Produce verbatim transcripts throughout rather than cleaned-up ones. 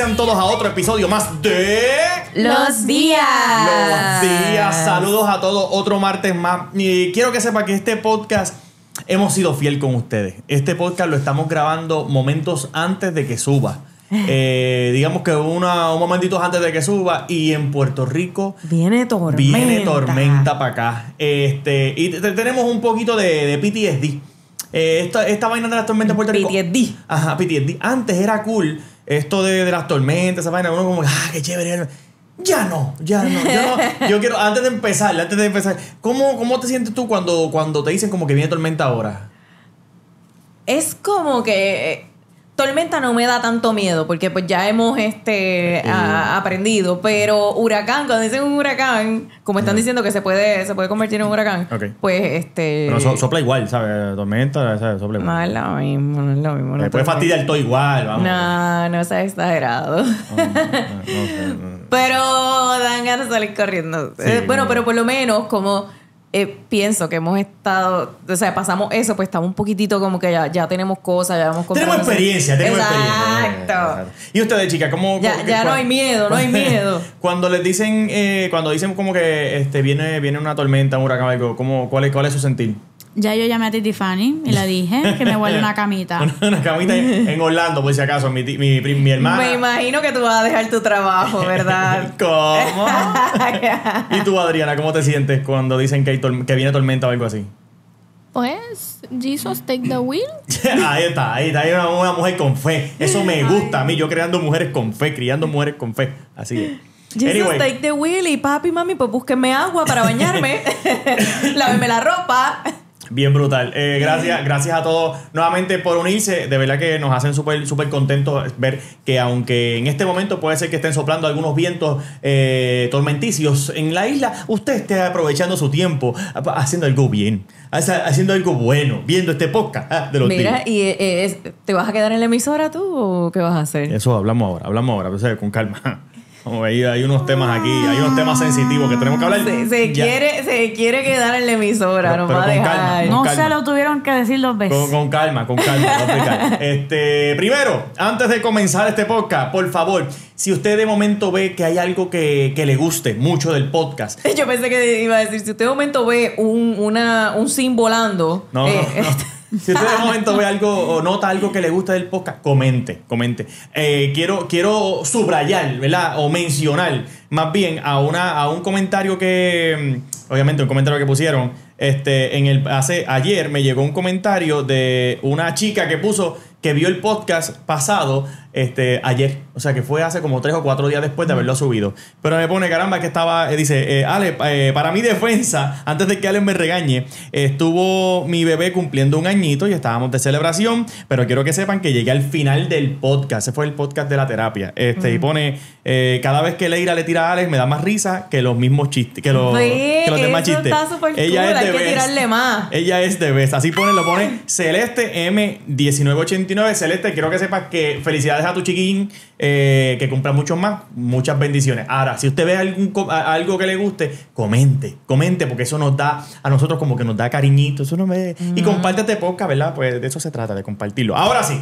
sean todos a otro episodio más de... Los Días. Los Días. Saludos a todos. Otro martes más. Y quiero que sepa que este podcast... hemos sido fiel con ustedes. Este podcast lo estamos grabando momentos antes de que suba. Eh, digamos que una, un momentito antes de que suba. Y en Puerto Rico viene tormenta. Viene tormenta para acá. Este, y tenemos un poquito de, de P T S D. Eh, esta, esta vaina de las tormentas en Puerto Rico. P T S D. Ajá, P T S D. Antes era cool esto de, de las tormentas, esa vaina. Uno como, ah, qué chévere. Ya no, ya no, ya no. Yo quiero, antes de empezar, antes de empezar, ¿cómo, cómo te sientes tú cuando, cuando te dicen como que viene tormenta ahora? Es como que tormenta no me da tanto miedo, porque pues ya hemos este, a, aprendido, pero huracán, cuando dicen un huracán, como están diciendo que se puede, se puede convertir en un huracán, okay. Pues este... Pero so, sopla igual, ¿sabes? Tormenta, ¿sabes? Sopla igual. No, es lo mismo, no es lo mismo. No te puede fastidiar todo igual, vamos. No, no seas exagerado. Oh, no, no, no, no. Pero dan ganas de salir corriendo. Sí, eh, bueno, pero por lo menos como eh, pienso que hemos estado... O sea, pasamos eso, pues estamos un poquitito como que ya, ya tenemos cosas, ya hemos... Tenemos experiencia, tenemos experiencia. Exacto. Y ustedes, chicas, ¿cómo...? Ya, ya no hay miedo, no hay miedo. Cuando les dicen... Eh, cuando dicen como que este, viene, viene una tormenta, un huracán, algo, ¿cómo, cuál, es, ¿cuál es su sentir? Ya yo llamé a Titi Fanny y le dije que me vuelve una camita. Una, una camita en, en Orlando, por si acaso, mi, mi, mi hermana. Me imagino que tú vas a dejar tu trabajo, ¿verdad? ¿Cómo? ¿Y tú, Adriana, cómo te sientes cuando dicen que, hay que viene tormenta o algo así? Pues, Jesus take the wheel. Ahí está, ahí está. Hay una, una mujer con fe. Eso me gusta a mí, yo creando mujeres con fe, criando mujeres con fe. Así es. Jesus anyway. Take the wheel y papi, mami, pues búsquenme agua para bañarme. Láveme la ropa. Bien brutal. Eh, gracias, gracias a todos nuevamente por unirse. De verdad que nos hacen súper súper contentos ver que aunque en este momento puede ser que estén soplando algunos vientos eh, tormenticios en la isla, usted esté aprovechando su tiempo, haciendo algo bien, haciendo algo bueno, viendo este podcast de los Mira, días. ¿Y eh, te vas a quedar en la emisora tú o qué vas a hacer? Eso hablamos ahora, hablamos ahora, o sea, con calma. Oh, hay, hay unos temas aquí, hay unos temas sensitivos que tenemos que hablar. Se, se, quiere, se quiere quedar en la emisora, pero, no pero va a dejar. Calma, no calma. Se lo tuvieron que decir dos veces. Con, con calma, con calma. calma. Este, primero, antes de comenzar este podcast, por favor, si usted de momento ve que hay algo que, que le guste mucho del podcast. Yo pensé que iba a decir, si usted de momento ve un, una, un sim volando. No, eh, no, no. Este, si usted de momento ve algo o nota algo que le gusta del podcast, comente, comente. Eh, quiero, quiero subrayar, ¿verdad? O mencionar más bien a, una, a un comentario que, obviamente un comentario que pusieron, este, en el, hace, ayer me llegó un comentario de una chica que puso que vio el podcast pasado este, ayer, o sea que fue hace como tres o cuatro días después de haberlo subido, pero me pone caramba que estaba, eh, dice eh, Ale, eh, para mi defensa, antes de que Ale me regañe, eh, estuvo mi bebé cumpliendo un añito y estábamos de celebración, pero quiero que sepan que llegué al final del podcast. Ese fue el podcast de la terapia, este, uh-huh. Y pone eh, cada vez que Leyra le tira a Ale me da más risa que los mismos chistes, que los, sí, que los demás chistes. Está super ella cool, es hay que tirarle más. Ella es de best, así pone, lo pone Celeste M diecinueve ochenta. Celeste, quiero que sepas que felicidades a tu chiquín, eh, que cumpla muchos más, muchas bendiciones. Ahora, si usted ve algún, algo que le guste, comente, comente, porque eso nos da a nosotros como que nos da cariñito, eso no me... Mm. Y compártete podcast, ¿verdad? Pues de eso se trata, de compartirlo. Ahora sí,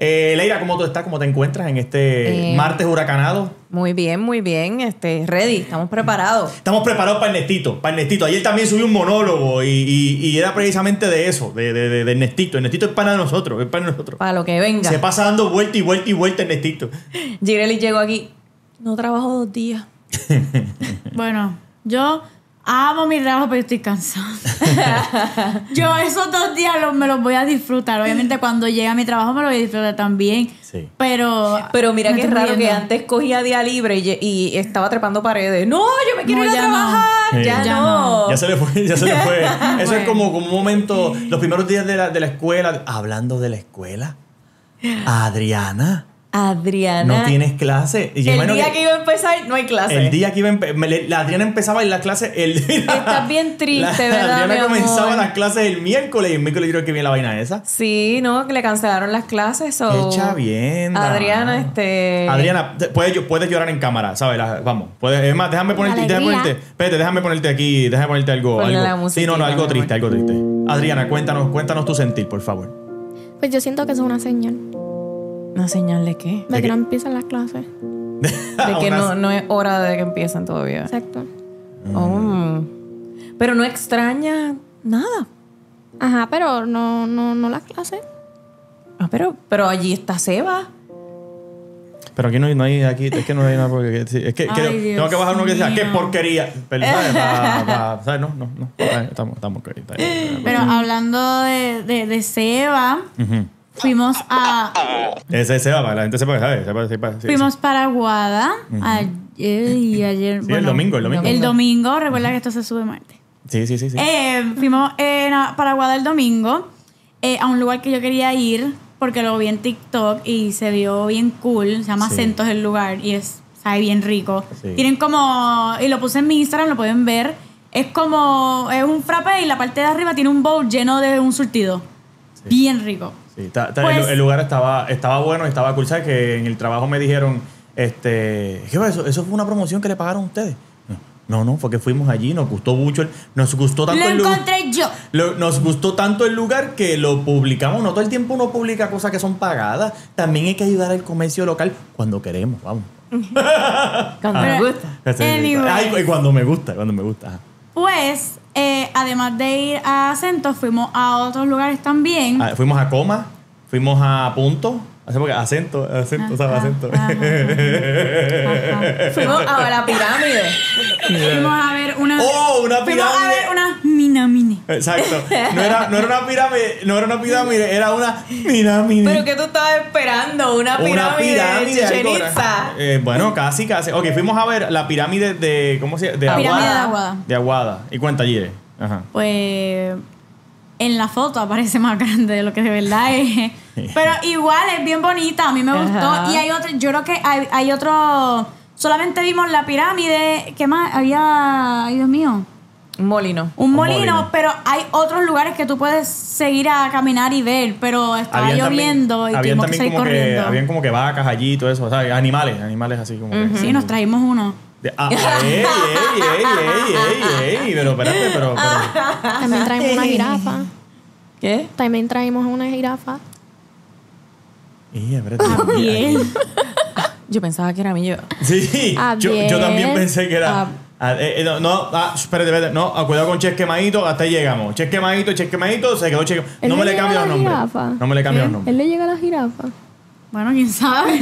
eh, Leyra, ¿cómo tú estás? ¿Cómo te encuentras en este eh, martes huracanado? Muy bien, muy bien, este, ready, estamos preparados. Estamos preparados para Ernestito, para Ernestito. Ayer también subí un monólogo y, y, y era precisamente de eso, de, de, de Ernestito. Ernestito es para nosotros, es para nosotros. Para lo que venga. Se pasa dando vuelta y vuelta y vuelta Ernestito. Girellys llegó aquí, no trabajo dos días. Bueno, yo amo mi trabajo, pero estoy cansada. Yo esos dos días los, me los voy a disfrutar. Obviamente cuando llegue a mi trabajo me los voy a disfrutar también. Sí. Pero, pero mira qué raro viendo. Que antes cogía día libre y, y estaba trepando paredes. No, yo me quiero no, ir a trabajar. No. Sí. Ya, ya no. no. Ya se le fue. Ya se le fue. Eso bueno. Es como, como un momento, los primeros días de la, de la escuela. Hablando de la escuela, Adriana. Adriana. No tienes clase. Y el día que, que iba a empezar, no hay clase. El día que iba a empezar. La Adriana empezaba en la clase el día. Estás bien triste, la, ¿verdad? La Adriana comenzaba las clases el miércoles. Y el miércoles creo que viene la vaina esa. Sí, no, que le cancelaron las clases. O... Echa bien. Adriana, este. Adriana, puedes, puedes llorar en cámara, ¿sabes? La, vamos. Puedes, es más, déjame ponerte. Déjame ponerte. Espérate, déjame ponerte aquí. Déjame ponerte algo. algo. Sí, no, no, algo triste, algo triste. Adriana, cuéntanos, cuéntanos tu sentir, por favor. Pues yo siento que es una señal. ¿Una señal de qué? De, de que, que no empiezan las clases. De que no, no es hora de que empiecen todavía. Exacto. Mm. Oh. Pero no extraña nada. Ajá, pero no, no, no las clases. Ah, pero, pero allí está Seba. Pero aquí no, no hay, aquí es que no hay nada porque es que, que ay, tengo que bajar uno que sea qué porquería. Perdón, pa, pa, ¿sabes? No, no, no. Estamos, estamos okay, está bien. Pero hablando de, de, de Seba, uh-huh. fuimos a. Ese es Seba, para la gente sepa que sabe. Seba, sepa, sí, fuimos sí. para Aguada uh-huh. ayer y ayer. Sí, bueno, el domingo, el domingo. El domingo, recuerda que esto se sube martes. Sí, sí, sí, sí. Eh, fuimos eh, para Aguada el domingo eh, a un lugar que yo quería ir porque lo vi en TikTok y se vio bien cool. Se llama sí. Centos el lugar y es, sabe bien rico. Sí. Tienen como... Y lo puse en mi Instagram, lo pueden ver. Es como... Es un frappé y la parte de arriba tiene un bowl lleno de un surtido. Sí. Bien rico. Sí. Está, está, pues, el, el lugar estaba, estaba bueno y estaba cool. ¿Sabes? Que en el trabajo me dijeron... este ¿Qué fue eso? ¿Eso fue una promoción que le pagaron a ustedes? No, no, porque fuimos allí, nos gustó mucho, el, nos gustó tanto lo el lugar. Lo encontré yo. Lo, nos gustó tanto el lugar que lo publicamos. No todo el tiempo uno publica cosas que son pagadas. También hay que ayudar al comercio local cuando queremos, vamos. Cuando me gusta. Anyway. Ay, cuando me gusta, cuando me gusta. Pues, eh, además de ir a Centos, fuimos a otros lugares también. Ah, fuimos a Coma, fuimos a Punto. Acento, acento, ¿sabes? Acento. Ajá, ajá. Ajá. Fuimos a la pirámide. Fuimos a ver una. ¡Oh, una pirámide! Fuimos a ver una minamine. Exacto. No era, no era una pirámide, no era una pirámide, era una minamine. ¿Pero qué tú estabas esperando? Una pirámide, una pirámide de Chichen Itza. Eh, bueno, casi, casi. Ok, fuimos a ver la pirámide de. ¿Cómo se llama? De Aguada. Pirámide de Aguada. De Aguada. ¿Y cuánta Gire? Ajá. Pues. En la foto aparece más grande de lo que de verdad es. Pero igual es bien bonita. A mí me gustó. Ajá. Y hay otro... Yo creo que hay, hay otro... Solamente vimos la pirámide. ¿Qué más? Había... Ay, Dios mío. Un molino. Un, Un molino, molino. Pero hay otros lugares que tú puedes seguir a caminar y ver. Pero estaba habían lloviendo también, y tuvimos que salir como corriendo. Que, habían como que vacas allí y todo eso. O sea, animales. Animales así como uh-huh. que... Sí, nos trajimos uno. Ah, ey, ey, ey, ey, ey, ey, pero espérate, pero, pero... También traemos una jirafa. ¿Qué? También traemos una jirafa. Y, espérate. Bien. Ah, yo pensaba que era mío. Sí, yo, yo también pensé que era... Ah, eh, eh, no, no ah, espérate, espérate, no, cuidado con Cheque Quemadito, hasta ahí llegamos. Cheque Quemadito, Cheque Quemadito, se quedó Cheque... No me le cambio el nombre. No me le cambio el nombre. Él le llega a la jirafa. Bueno, quién sabe.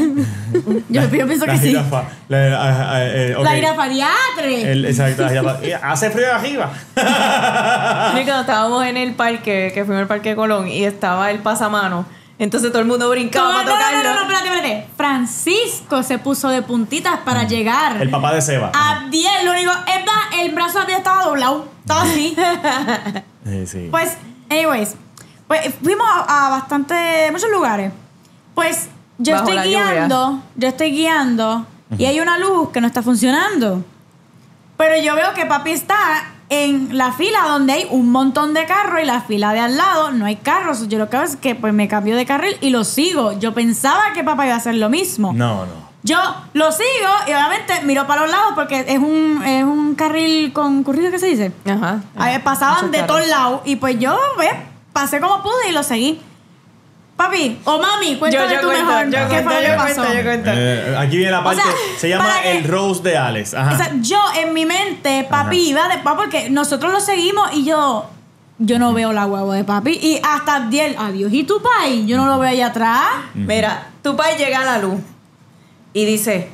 Yo, la, yo pienso la que jirafa, sí. La, la, la, eh, okay. la jirafa diatre. El, exacto, la jirafa. Hace frío arriba. Y cuando estábamos en el parque, que fuimos al Parque de Colón, y estaba el pasamanos, entonces todo el mundo brincaba para no, tocarlo. No, no, no, no, espérate, espérate. Francisco se puso de puntitas para mm. llegar. El papá de Seba. A diez, lo único, es el brazo de estaba doblado. Estaba así. Sí, sí. Pues, anyways, pues, fuimos a, a bastante, muchos lugares. Pues... Yo Bajo estoy guiando, lluvia. yo estoy guiando uh-huh. y hay una luz que no está funcionando. Pero yo veo que papi está en la fila donde hay un montón de carros y la fila de al lado no hay carros. Yo lo que hago es que pues me cambio de carril y lo sigo. Yo pensaba que papá iba a hacer lo mismo. No, no. Yo lo sigo y obviamente miro para los lados porque es un, es un carril concurrido, ¿qué se dice? Ajá. ajá. Pasaban de todos lados y pues yo pues, pasé como pude y lo seguí. Papi, o mami, cuéntame yo, yo tú cuento, mejor yo qué fue lo que pasó. Cuento, yo cuento. Eh, aquí viene la parte, o sea, se llama el que, Rose de Alex. Ajá. O sea, yo en mi mente, papi iba de papi porque nosotros lo seguimos y yo, yo no veo la huevo de papi. Y hasta Abdiel, adiós, ¿y tu pai? Yo no lo veo allá atrás. Uh-huh. Mira, tu pai llega a la luz y dice,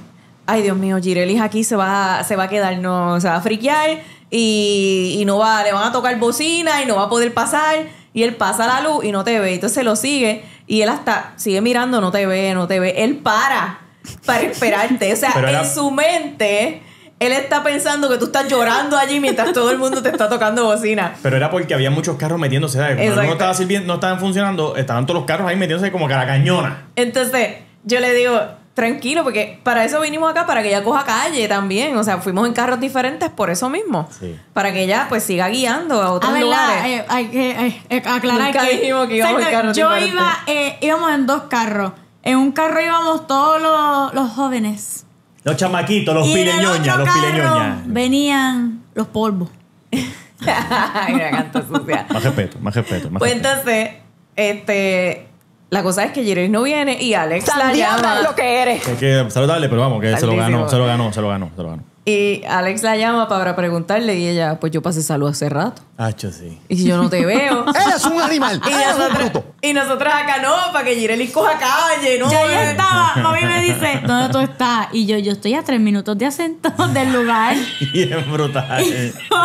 ay Dios mío, Girellys aquí se va, se va a quedar, no, se va a friquear y, y no va, le van a tocar bocina y no va a poder pasar. Y él pasa la luz y no te ve. Entonces lo sigue y él hasta sigue mirando, no te ve, no te ve. Él para para esperarte. O sea, pero en la... su mente, él está pensando que tú estás llorando allí mientras todo el mundo te está tocando bocina. Pero era porque había muchos carros metiéndose. ¿Sabes? Como no estaba sirviendo, no estaban funcionando, estaban todos los carros ahí metiéndose como cara cañona. Entonces yo le digo, tranquilo, porque para eso vinimos acá, para que ella coja calle también. O sea, fuimos en carros diferentes por eso mismo. Sí. Para que ella pues siga guiando a otros a ver, lugares. Eh, hay que eh, aclarar Nunca que, dijimos que íbamos en carros yo diferentes. iba, eh, íbamos en dos carros. En un carro íbamos todos los, los jóvenes. Los chamaquitos, los pileñoñas, los pileñoñas. Venían los polvos. Ay, me encanta sucia. Más respeto, más respeto. Más pues respeto. Entonces, este. La cosa es que Girellys no viene y Alex la llama. Es lo que eres. Es que saludable, pero vamos, que Saldísimo. se lo ganó, se lo ganó, se lo ganó, se lo ganó. Y Alex la llama para preguntarle y ella, pues yo pasé salud hace rato. Hacho, sí. Y si yo no te veo. ¡Eres un animal! Y eres nosotros, un bruto. Y nosotras acá no, para que Girellys coja calle, ¿no? Yo ahí estaba. Mami me dice, ¿dónde tú estás? Y yo, yo estoy a tres minutos de acento del lugar. Y es brutal. Y yo,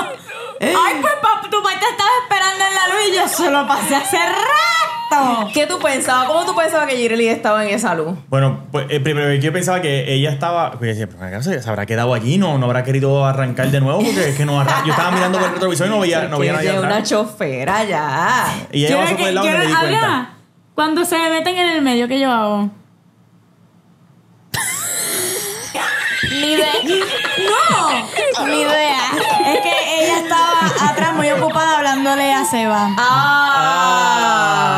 ay, pues papá, tu mamá te estaba esperando en la luz y yo se lo pasé hace rato. ¿Qué tú pensabas? ¿Cómo tú pensabas que Girellys estaba en esa luz? Bueno, pues eh, primero yo pensaba que ella estaba... Pues, ¿se habrá quedado allí? ¿No? ¿No habrá querido arrancar de nuevo? Porque es que no arran... Yo estaba mirando por el retrovisor y no veía, no veía nadie atrás. Una chofera ya. Y ella pasó por el lado y no me di cuenta. Cuando se me meten en el medio, ¿qué yo hago? Ni idea. ¡No! Ni idea. Es que ella estaba atrás muy ocupada hablándole a Seba. ¡Ah!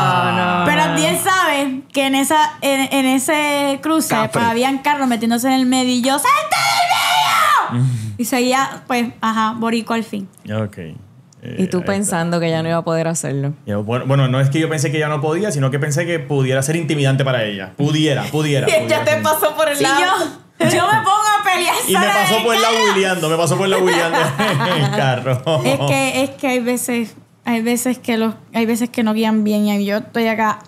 Oh, no. Pero bien saben que en esa en, en ese cruce pues, habían carros metiéndose en el medio y yo ¡salte del medio! Y seguía, pues, ajá, boricua al fin. Ok. Eh, y tú pensando está. que ya no iba a poder hacerlo. Yo, bueno, bueno, no es que yo pensé que ya no podía, sino que pensé que pudiera ser intimidante para ella. Pudiera, pudiera. Y ella te pasó por el sí, lado. Yo, Yo me pongo a pelear. Y me pasó por la huileando, me pasó por la huileando en el carro. Es que, es que hay veces, hay veces que los, hay veces que no guían bien y yo estoy acá.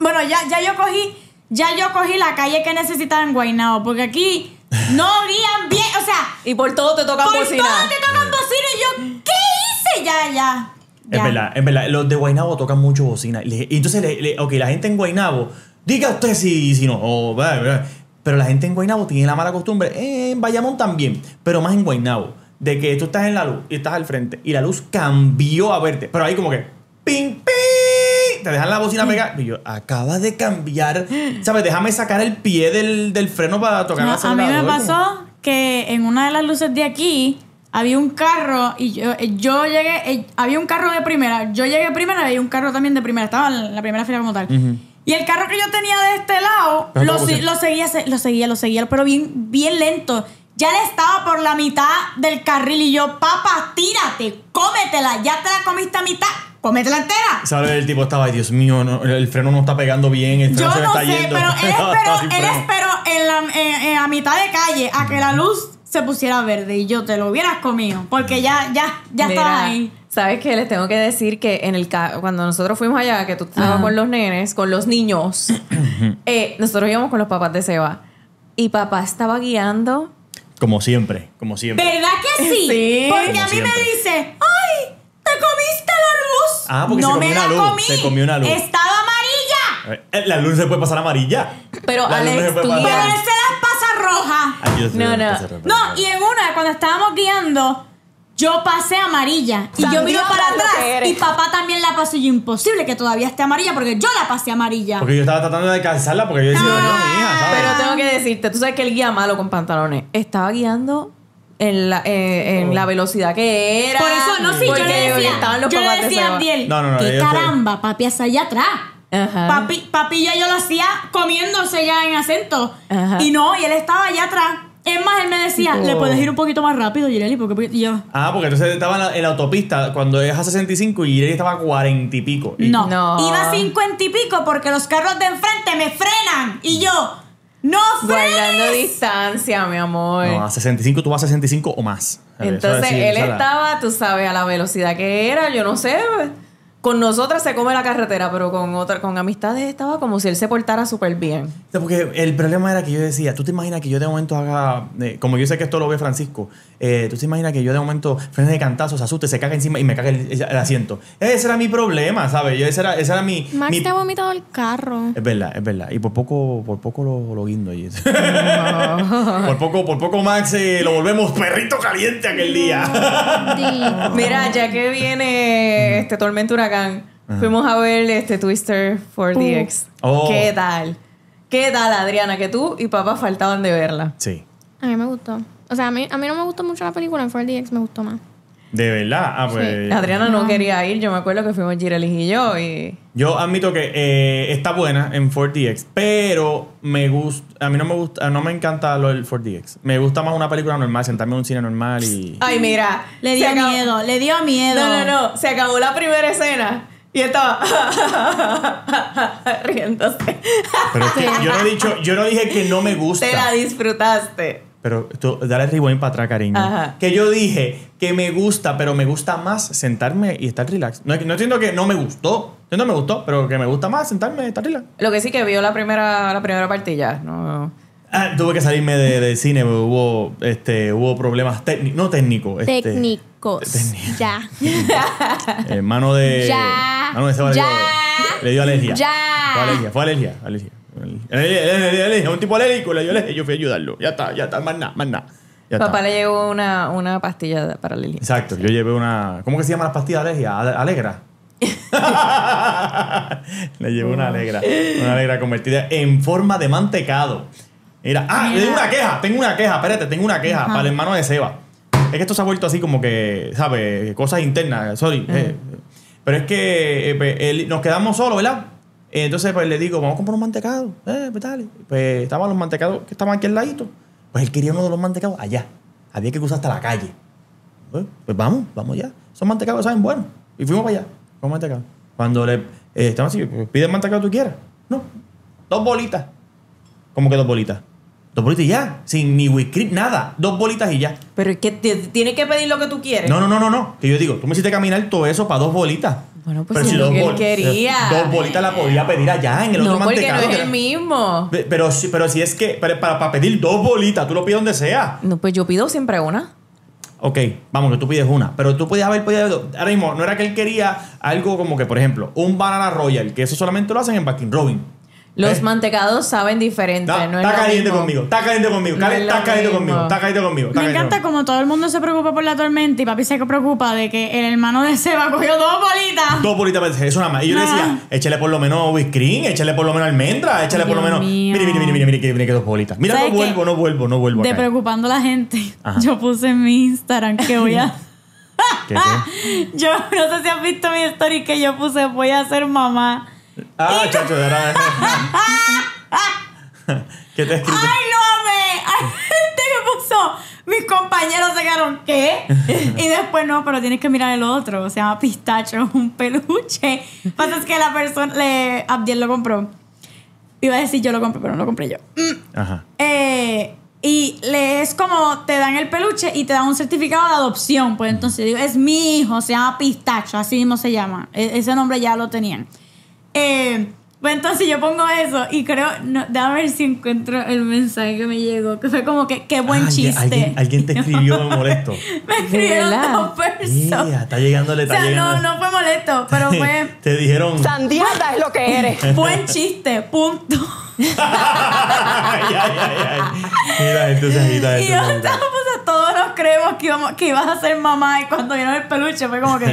Bueno, ya, ya yo cogí, ya yo cogí la calle que necesitaba en Guaynabo, porque aquí no guían bien, o sea. Y por todo te tocan bocina. Por todo te tocan bocina y yo, ¿qué hice? Ya, ya. ya. Es verdad, es verdad. Los de Guaynabo tocan mucho bocina. Y entonces, le, le, ok, la gente en Guaynabo, diga usted si, si no. Oh, blah, blah. Pero la gente en Guaynabo tiene la mala costumbre, eh, en Bayamón también, pero más en Guaynabo, de que tú estás en la luz y estás al frente y la luz cambió a verte, pero ahí como que ping, ping, te dejan la bocina pegada. Y yo, acaba de cambiar, ¿sabes? Déjame sacar el pie del, del freno para tocar no, el acelerador. A mí me pasó como... que en una de las luces de aquí había un carro y yo, yo llegué, eh, había un carro de primera, yo llegué primero y había un carro también de primera, estaba en la primera fila como tal. Uh-huh. Y el carro que yo tenía de este lado lo, lo seguía, lo seguía, lo seguía, pero bien, bien lento. Ya le estaba por la mitad del carril y yo, papá, tírate, cómetela, ya te la comiste a mitad, cómetela entera. ¿Sabes? El tipo estaba, ay, Dios mío, no, el freno no está pegando bien, el freno yo se no me está sé, yendo. Yo no sé, pero él esperó, él esperó en la, en, en la mitad de calle a que la luz se pusiera verde y yo te lo hubieras comido, porque ya, ya, ya Mira. estaba ahí. ¿Sabes qué? Les tengo que decir que en el ca cuando nosotros fuimos allá, que tú estabas ah. con los nenes, con los niños, eh, nosotros íbamos con los papás de Seba. Y papá estaba guiando. Como siempre, como siempre. ¿Verdad que sí? sí. Porque como a mí siempre. me dice, ¡ay! ¡Te comiste la luz! Ah, porque no se comió me una la luz. Comí. Se comió una luz. Estaba amarilla. Eh, la luz se puede pasar amarilla. Pero la Alex, luz se puede pasar. Pero él se las pasa roja. Ay, no, no. No, y en una, cuando estábamos guiando. Yo pasé amarilla y yo miro para atrás y papá también la pasó y yo, imposible que todavía esté amarilla porque yo la pasé amarilla. Porque yo estaba tratando de calzarla porque yo decía, no, mi hija, ¿sabes? Pero tengo que decirte, tú sabes que el guía malo con pantalones estaba guiando en la, eh, en oh. la velocidad que era. Por eso, no, sí, yo le decía, estaban los yo le decía a Abdiel, no, no, no, que caramba, estoy... papi hasta allá atrás. Ajá. Papi, papi ya yo lo hacía comiéndose ya en acento. Ajá. Y no, y él estaba allá atrás. Es más, él me decía, oh. le puedes ir un poquito más rápido, Girellys, porque yo... Ah, porque entonces estaba en la, en la autopista cuando es a sesenta y cinco y Girellys estaba a cuarenta y pico. Y... No, no, iba a cincuenta y pico porque los carros de enfrente me frenan. Y yo, ¡no frenes! Guardando distancia, mi amor. No, a sesenta y cinco, tú vas a sesenta y cinco o más. ¿Sabes? Entonces, sí, él estaba, la... tú sabes, a la velocidad que era, yo no sé... Con nosotras se come la carretera, pero con otra, con amistades estaba como si él se portara súper bien. Porque el problema era que yo decía, ¿tú te imaginas que yo de momento haga... Eh, como yo sé que esto lo ve Francisco, eh, ¿tú te imaginas que yo de momento frene de cantazo, se asuste, se caga encima y me caga el, el asiento? Ese era mi problema, ¿sabes? Yo ese era, ese era mi... Max mi... te ha vomitado el carro. Es verdad, es verdad. Y por poco, por poco lo, lo guindo allí. No. por, poco, por poco Max eh, lo volvemos perrito caliente aquel día. No. Mira, ya que viene este tormento huracán, Uh-huh. fuimos a ver este Twister cuatro D X. Uh. Oh. ¿Qué tal? ¿Qué tal, Adriana? Que tú y papá faltaban de verla. Sí. A mí me gustó. O sea, a mí, a mí no me gustó mucho la película. En cuatro D X me gustó más. ¿De verdad? Ah, pues... Sí. Adriana no, no quería ir. Yo me acuerdo que fuimos Girellys y yo y... Yo admito que eh, está buena en cuatro D X, pero me gusta... A mí no me gusta... No me encanta lo del cuatro D X. Me gusta más una película normal, sentarme en un cine normal y... Ay, mira. Le dio miedo. Le dio miedo. No, no, no. Se acabó la primera escena. Y estaba riéndose. Pero es que yo no he dicho, yo no dije que no me gusta. Te la disfrutaste. Pero tú, dale rewind para atrás, cariño. Ajá. Que yo dije que me gusta, pero me gusta más sentarme y estar relax. No, no entiendo que no me gustó. Yo no me gustó, pero que me gusta más sentarme y estar relax. Lo que sí que vio la primera, la primera partilla, ¿no? Ah, tuve que salirme de, de cine, hubo, este, hubo problemas técnicos. No técnico, este, técnicos. Técnicos. Ya. Hermano de. Ya. Mano de Seba ya. Le dio alergia. Ya. Fue alergia, fue alergia. Alergia. Un tipo alérgico, le dio alergia. Yo fui a ayudarlo. Ya está, ya está, más nada, más nada. Papá le llevó una, una pastilla para alergia. Exacto, yo llevé una. ¿Cómo que se llama la pastilla de alergia? Alegra. Le llevé una alegra. Una alegra convertida en forma de mantecado. Mira, ah, tengo una queja, tengo una queja, espérate, tengo una queja. Ajá. Para el hermano de Seba. Es que esto se ha vuelto así como que, ¿sabes? Cosas internas, sorry. Eh, pero es que eh, pues, eh, nos quedamos solos, ¿verdad? Eh, entonces, pues le digo, vamos a comprar un mantecado. Eh, pues dale. Pues estaban los mantecados que estaban aquí al ladito. Pues él quería uno de los mantecados allá. Había que cruzar hasta la calle. Pues, pues vamos, vamos ya. Son mantecados, saben, bueno. Y fuimos para allá, con mantecado. Cuando le. Eh, estamos así, pide el mantecado que tú quieras. No, dos bolitas. ¿Cómo que dos bolitas? Dos bolitas y ya. Sin ni whisky, nada. Dos bolitas y ya. Pero es que te, tienes que pedir lo que tú quieres. No, no, no, no, no. Que yo digo, tú me hiciste caminar todo eso para dos bolitas. Bueno, pues pero si dos, bol quería. dos bolitas la podía pedir allá en el no, otro mantecado. No, porque no es el mismo. Pero, pero, pero si es que para, para pedir dos bolitas, tú lo pides donde sea. No, pues yo pido siempre una. Ok, vamos, que tú pides una. Pero tú podías haber pedido dos. Ahora mismo, no era que él quería algo como que, por ejemplo, un Banana Royal, que eso solamente lo hacen en Baskin Robbins. Los ¿Eh? mantecados saben diferente. No, no está, es caliente conmigo, está caliente conmigo, no caliente, es está caliente conmigo, está caliente conmigo. Está Me caliente encanta conmigo. Como todo el mundo se preocupa por la tormenta y papi se preocupa de que el hermano de Seba cogió dos bolitas. Dos bolitas, pensé, eso nada más. Y yo nah. le decía, échale por lo menos whisky, échale por lo menos almendra, échale Dios por lo menos. Mío. Mire, mire, mire, mire, mire, mire que dos bolitas. Mira, no vuelvo, no vuelvo, no vuelvo. De preocupando a la gente, Ajá. yo puse en mi Instagram que voy a. ¿Qué, qué? Yo no sé si has visto mi story que yo puse, voy a ser mamá. Ah, y chacho, de verdad. ¿Qué te escribiste? ¡Ay, no me! ¡Ay, gente me puso! Mis compañeros se quedaron, ¿qué? Y después, no, pero tienes que mirar el otro. Se llama Pistacho, un peluche. Pasa es que la persona, le, Abdiel lo compró. Iba a decir yo lo compré, pero no lo compré yo. Ajá. Eh, y le, es como te dan el peluche y te dan un certificado de adopción. Pues entonces digo, es mi hijo, se llama Pistacho, así mismo se llama. E ese nombre ya lo tenían. Eh, pues entonces yo pongo eso y creo, no, déjame ver si encuentro el mensaje que me llegó, que fue como que qué buen ah, chiste. Alguien, alguien te escribió no. molesto. Me escribieron dos personas. Yeah, está llegándole, está o sea, llegándole. No, no fue molesto, pero fue. Te dijeron. Sandiata es lo que eres. Buen chiste, punto. ay, ay, ay, ay. Mira, entonces, mira, entonces, y yo estaba, pues, todos nos creemos que, íbamos, que ibas a ser mamá y cuando vino el peluche fue como que...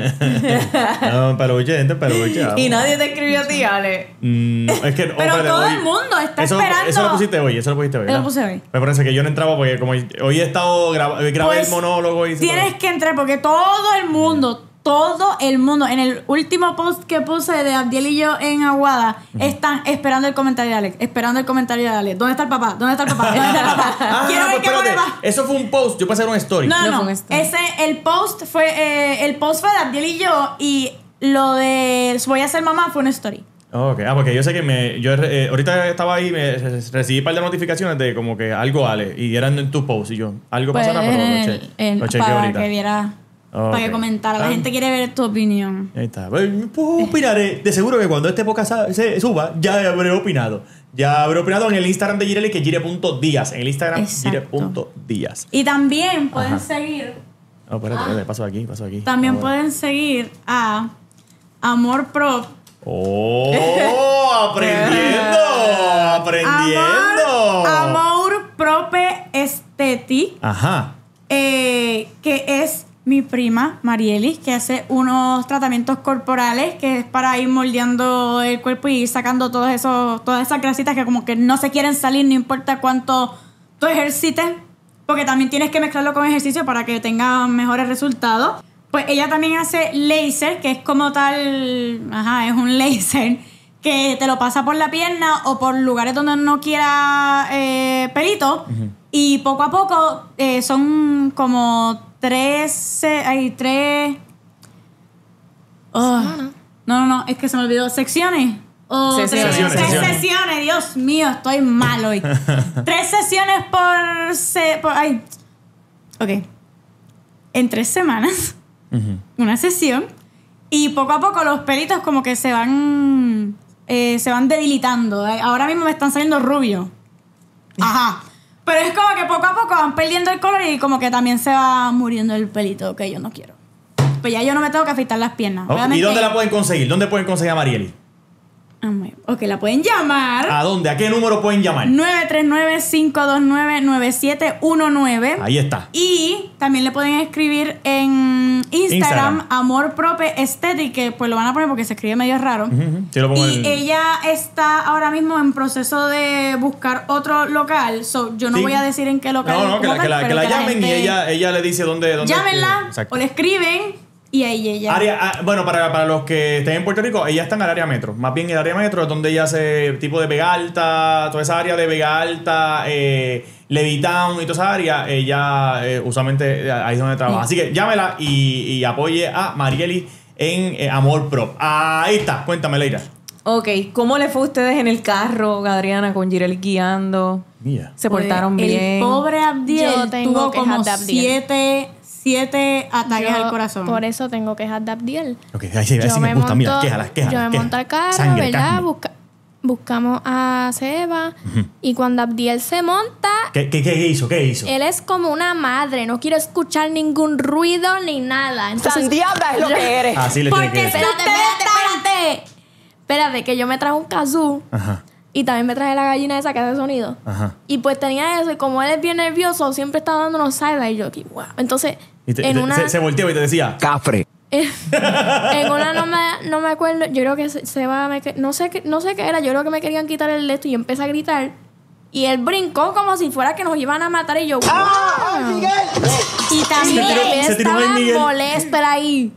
no, peluche, gente, peluche. Vamos. Y nadie te escribió a ti, Ale. Mm, es que, pero oh, todo hoy, el mundo está eso, esperando. Eso lo pusiste hoy, eso lo pusiste hoy. Lo no. puse hoy. Me parece que yo no entraba porque como hoy he estado grab grabé pues el monólogo. Y tienes que entrar porque todo el mundo... Todo el mundo, en el último post que puse de Abdiel y yo en Aguada, están esperando el comentario de Alex, esperando el comentario de Alex. ¿Dónde está el papá? ¿Dónde está el papá? ¿Dónde está el papá? ah, Quiero ver pues qué pone más. Eso fue un post, yo pasé una story. No, no, no. Ese, el post fue, eh, el post fue de Abdiel y yo, y lo de voy a ser mamá fue una story. Oh, okay. Ah, porque yo sé que me, yo eh, ahorita estaba ahí, me recibí un par de notificaciones de como que algo Ale, y eran en tu post, y yo, algo pues pasará, pero lo, che el, lo chequeé para ahorita. Que viera. Okay. Para que comentar, la ah. gente quiere ver tu opinión. Ahí está. Pues opinaré. De seguro que cuando este podcast se suba, ya habré opinado. Ya habré opinado en el Instagram de Girellys, que es Gire.Diaz. En el Instagram, Gire.Diaz. Y también pueden Ajá. seguir. No, espérate, espérate, paso aquí, paso aquí. También Ahora. pueden seguir a Amor Prop. ¡Oh! ¡Aprendiendo! ¡Aprendiendo! Amor, Amor Prope Esteti. Ajá. Eh, que es. Mi prima, Marielis, que hace unos tratamientos corporales que es para ir moldeando el cuerpo y ir sacando todos esos, todas esas grasitas que como que no se quieren salir, no importa cuánto tú ejercites, porque también tienes que mezclarlo con ejercicio para que tengas mejores resultados. Pues ella también hace láser, que es como tal, ajá, es un láser que te lo pasa por la pierna o por lugares donde no quiera eh, pelito. Uh-huh. Y poco a poco eh, son como... trece, hay tres oh, No, no, no, es que se me olvidó. ¿Secciones? Oh, sesiones. Tres, sesiones, tres sesiones. sesiones, Dios mío, estoy mal hoy. Tres sesiones por, se, por... Ay, ok. En tres semanas, uh-huh. una sesión, y poco a poco los pelitos como que se van... Eh, se van debilitando. Ahora mismo me están saliendo rubios. Ajá. Pero es como que poco a poco van perdiendo el color y como que también se va muriendo el pelito que yo no quiero. Pues ya yo no me tengo que afeitar las piernas. Okay. ¿Y dónde la pueden conseguir? ¿Dónde pueden conseguir a Marieli? Ok, la pueden llamar. ¿A dónde? ¿A qué número pueden llamar? nueve tres nueve, cinco dos nueve, nueve siete uno nueve. Ahí está. Y también le pueden escribir en Instagram, Instagram. Amor Prope Estética, que pues lo van a poner porque se escribe medio raro. Uh-huh. Sí, lo pongo y en... ella está ahora mismo en proceso de buscar otro local. So, yo no sí. voy a decir en qué local. No, no, que, local, la, que, la, que la llamen la gente... y ella, ella le dice dónde. dónde Llámenla es que... o le escriben. Y ahí ella. Área, bueno, para, para los que estén en Puerto Rico, ella está en el área metro. Más bien el área metro es donde ella hace tipo de Vega Alta, toda esa área de Vega Alta, eh, Levittown y toda esa área. Ella eh, usualmente ahí es donde trabaja. Así que llámela y, y apoye a Marieli en eh, Amor Prop. Ahí está, cuéntame, Leyra. Ok, ¿cómo le fue a ustedes en el carro, Adriana, con Girellys guiando? Yeah. ¿Se portaron Oye, bien? El pobre Abdiel tuvo como siete... Siete ataques yo, al corazón. Por eso tengo quejas de Abdiel. Okay, ahí sí, ahí sí me, me gusta. Monto, mira, quéjalas, quéjalas. Yo me quéjalas. monto al carro, Sangre, ¿verdad? Busca, buscamos a Seba. Uh-huh. Y cuando Abdiel se monta... ¿Qué, qué, ¿Qué hizo? ¿Qué hizo? Él es como una madre. No quiere escuchar ningún ruido ni nada. Entonces, es un diablo, es lo que eres. Así le tiene que decir. Espérate, espérate, espérate. Espérate, que yo me trajo un kazoo. Ajá. Y también me traje la gallina esa que hace sonido. Ajá. Y pues tenía eso. Y como él es bien nervioso, siempre estaba dándonos side-eye. Y yo aquí, wow. Entonces, y te, en te, una... Se, se volteó y te decía, ¡cafre! En una no me, no me acuerdo. Yo creo que se, se va... Me, no, sé, no sé qué era. Yo creo que me querían quitar el esto. Y yo empecé a gritar. Y él brincó como si fuera que nos iban a matar. Y yo, wow. ¡Ah, Miguel! Y también se tiró, él se tiró estaba Miguel. molesto ahí.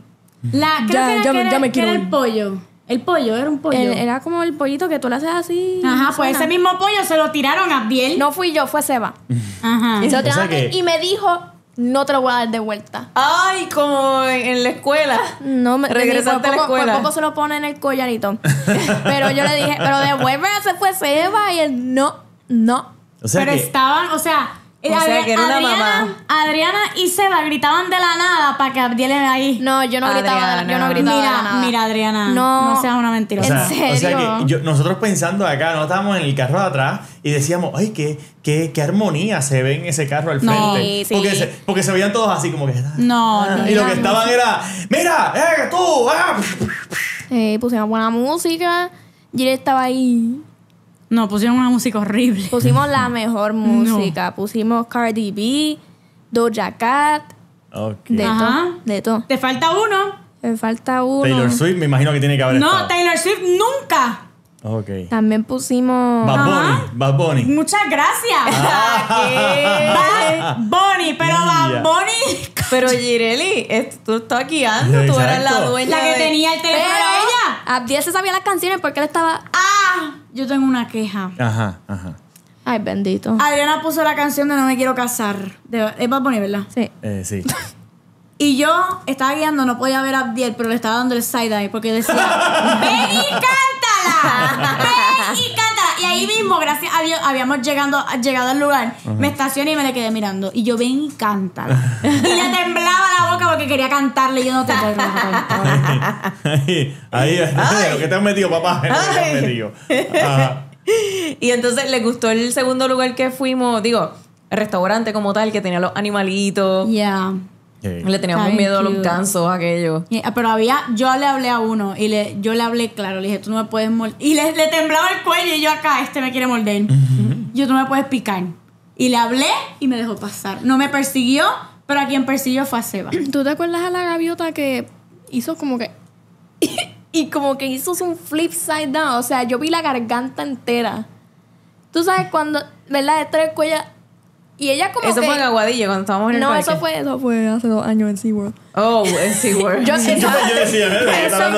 La, creo ya, que era, ya, que era, ya me quiero que era el pollo. El pollo, era un pollo. El, era como el pollito que tú le haces así. Ajá, no pues suena. Ese mismo pollo se lo tiraron a Abdiel. No fui yo, fue Seba. Ajá. Y, se lo tiraron o sea que... y me dijo, no te lo voy a dar de vuelta. Ay, como en la escuela. No, me regresaste a la escuela. Por poco se lo pone en el collarito. Pero yo le dije, pero devuelve, ese fue Seba. Y él, no, no. O sea pero que... estaban, o sea... O Adri sea, que era una Adriana, mamá. Adriana y Seba gritaban de la nada para que Abdiel era ahí. No, yo no Adriana. gritaba, yo no gritaba mira, de nada. Mira, Adriana, no, no seas una mentira. O sea, ¿en serio? O sea que yo, nosotros pensando acá, no estábamos en el carro de atrás y decíamos, ay, qué, qué, qué armonía se ve en ese carro al frente. No, sí. porque, se, porque se veían todos así como que... No, ah, no. Y lo que estaban no. era, mira, eh, tú, ah. Eh, pusieron buena música y él estaba ahí... No, pusieron una música horrible. Pusimos la mejor música. No. Pusimos Cardi B, Doja Cat, okay. de todo. De todo. Te falta uno. Te falta uno. Taylor Swift, me imagino que tiene que haber No, estado. Taylor Swift nunca. Ok. También pusimos... Bad Bunny. Bad Bunny. Muchas gracias. Ah. Bad Bunny, pero yeah. Bad Bunny... Pero Girellys, tú estás guiando. Exacto. Tú eras la dueña La que de... tenía el teléfono de ella. Abdiel se sabía las canciones porque él estaba... ¡Ah! Yo tengo una queja. Ajá, ajá. Ay, bendito. Adriana puso la canción de No me quiero casar. De, es Bad Bunny, ¿verdad? Sí. Eh, sí. Y yo estaba guiando, no podía ver a Abdiel, pero le estaba dando el side-eye porque decía, ¡ven y cántala! ¡Ven y cántala! Y ahí mismo, gracias a Dios, habíamos llegando, llegado al lugar. Uh-huh. Me estacioné y me le quedé mirando. Y yo, ven y cántala. Y le temblaba la boca porque quería cantarle y yo no te puedo cantar. Ahí, ahí, ahí. Lo que te has metido, papá. Lo que te has metido. Ajá. Y entonces, ¿le gustó el segundo lugar que fuimos? Digo, el restaurante como tal, que tenía los animalitos. Yeah. Yeah. Le teníamos Thank miedo you. a los gansos, aquello. Yeah, pero había, yo le hablé a uno y le, yo le hablé claro, le dije, tú no me puedes morder. Y le, le temblaba el cuello y yo acá, este me quiere morder. Uh-huh. Yo, tú no me puedes picar. Y le hablé y me dejó pasar. No me persiguió, pero a quien persiguió fue a Seba. ¿Tú te acuerdas a la gaviota que hizo como que... y como que hizo un flip side down? O sea, yo vi la garganta entera. Tú sabes cuando, ¿verdad? Esto es el cuello... Y ella como eso que... fue en Aguadilla, cuando estábamos en el no, parque. No, eso fue, eso fue hace dos años en SeaWorld. Oh, en SeaWorld. yo, sí, yo, yo decía, ¿verdad?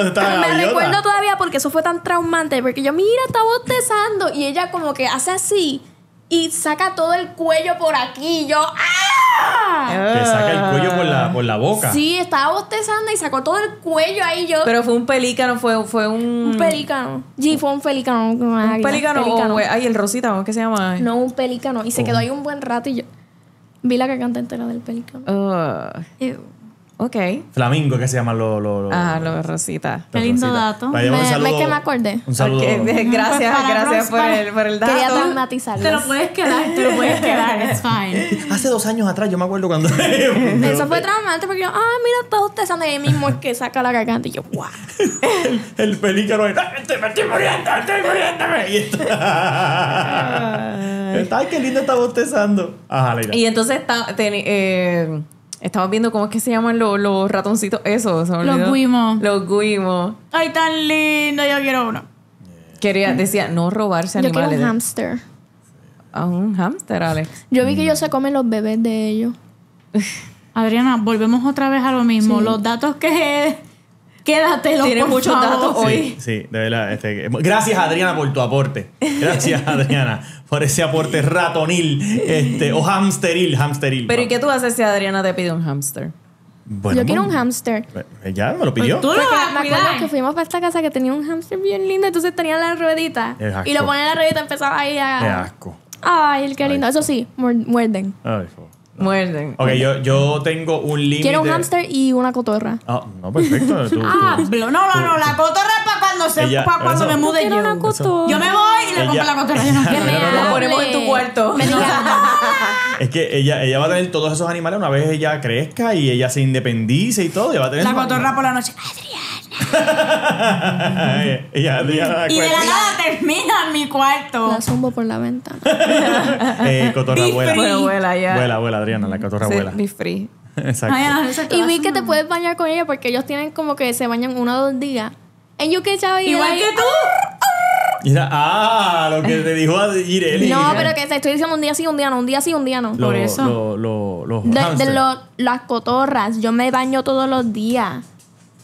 Estaba me gaviota. Recuerdo todavía porque eso fue tan traumante. Porque yo, mira, está bostezando. Y ella como que hace así y saca todo el cuello por aquí. Y yo, ¡ah! ¡Ah! Te saca el cuello por la, por la boca. Sí, estaba bostezando y sacó todo el cuello ahí yo. Pero fue un pelícano, fue, fue un... Un pelícano. Sí, fue un pelícano. Un pelícano. pelícano. Oh, ay, el rosita, ¿cómo es que se llama? No, un pelícano. Y se oh. quedó ahí un buen rato y yo... Vi la cacanta entera del pelícano. Uh, ok. Flamingo, que se llaman los... Lo, lo, ah, los rositas. Qué lindo dato. Me, me que me acordé. Un saludo. Okay. Gracias, pues gracias por el, por el dato. Quería traumatizarlos. Te lo puedes quedar, te lo puedes quedar. It's fine. Hace dos años atrás, yo me acuerdo cuando... Eso fue traumante porque yo... Ah, mira, todos ustedes saben ahí mismo es que saca la cacanta. Y yo, guau. El pelícano... Estoy muriendo, estoy muriendo. Y está... Ay, qué lindo está bostezando. Ajá, Leyra. Y entonces está, ten, eh, estamos viendo cómo es que se llaman los, los ratoncitos esos. Los guimos. Los guimos. Ay, tan lindo. Yo quiero uno. Quería, decía, no robarse yo animales. Yo quiero un hámster. Ah, un hámster, Alex. Yo vi que ellos se comen los bebés de ellos. Adriana, volvemos otra vez a lo mismo. Sí. Los datos que... Quédatelo. Tiene muchos datos hoy. Sí, sí, de verdad. Este, gracias, Adriana, por tu aporte. Gracias, Adriana, por ese aporte ratonil este, o hamsteril. hamsteril. Pero ¿y qué tú haces si Adriana te pide un hamster? Bueno, yo quiero un hamster. Ella me lo pidió. Tú lo vas a cuidar. Me acuerdo que fuimos para esta casa que tenía un hamster bien lindo, entonces tenía la ruedita. Y lo ponía en la ruedita y empezaba ahí a... Qué asco. Ay, qué lindo. Ay, eso sí, muerden. Ay, por No. Muerden. Ok, yo, yo tengo un límite. Quiero un hámster y una cotorra. Ah, no, perfecto. Tú, ah, tú, no, no, tú. no. La cotorra es para cuando, se, ella, para cuando me mude yo. Una cotorra. Yo me voy y le compro la cotorra. Yo no quiero. La ponemos en tu cuarto. Me es que ella, ella va a tener todos esos animales una vez ella crezca y ella se independice y todo. Ella va a tener la cotorra por la noche. Adriana. ella, Adriana y de la nada termina en mi cuarto. La zumbo por la ventana. eh, cotorra vuela. Vuela, vuela, ya. Vuela, vuela. Adriana, la cotorra sí, vuela. Be free. Exacto. Ay, y vi que te puedes bañar con ella porque ellos tienen como que se bañan uno o dos días. En U K, ¿sabes? Igual que tú. Ah, lo que te dijo Girellys. No, pero que te estoy diciendo un día sí, un día no, un día sí, un día no. Lo, Por eso. Lo, lo, lo, lo, de, de lo, las cotorras, yo me baño todos los días.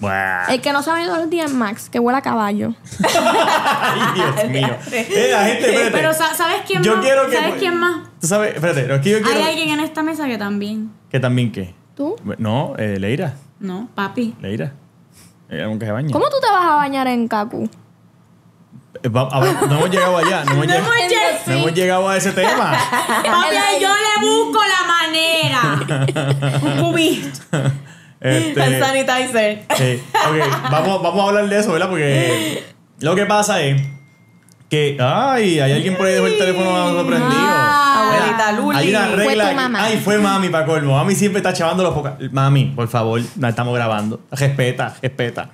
Buah. El que no sabe todos los días es Max, que huele a caballo. Ay, Dios mío. Eh, la gente, espérate. Pero ¿sabes quién yo más? Quiero que ¿Sabes quién más? ¿Tú sabes? Espérate, lo que yo quiero... Hay alguien en esta mesa que también. ¿Que también qué? ¿Tú? No, eh, Leyra. No, papi. Leyra. Ella nunca se baña. ¿Cómo tú te vas a bañar en Cacu? Eh, va, a, no hemos llegado allá. No hemos, no, lleg hemos, no hemos llegado a ese tema. Oye, yo le busco la manera. Un cubito. Este, el sanitizer. Eh, okay, vamos, vamos a hablar de eso, ¿verdad? Porque lo que pasa es que. ¡Ay! Hay alguien por ahí dejó el teléfono prendido. Ah, abuelita Luli. Hay una regla. Fue tu mamá. Ay, fue mami, para colmo. Mami siempre está chavando los pocas. Mami, por favor, la estamos grabando. Respeta, respeta.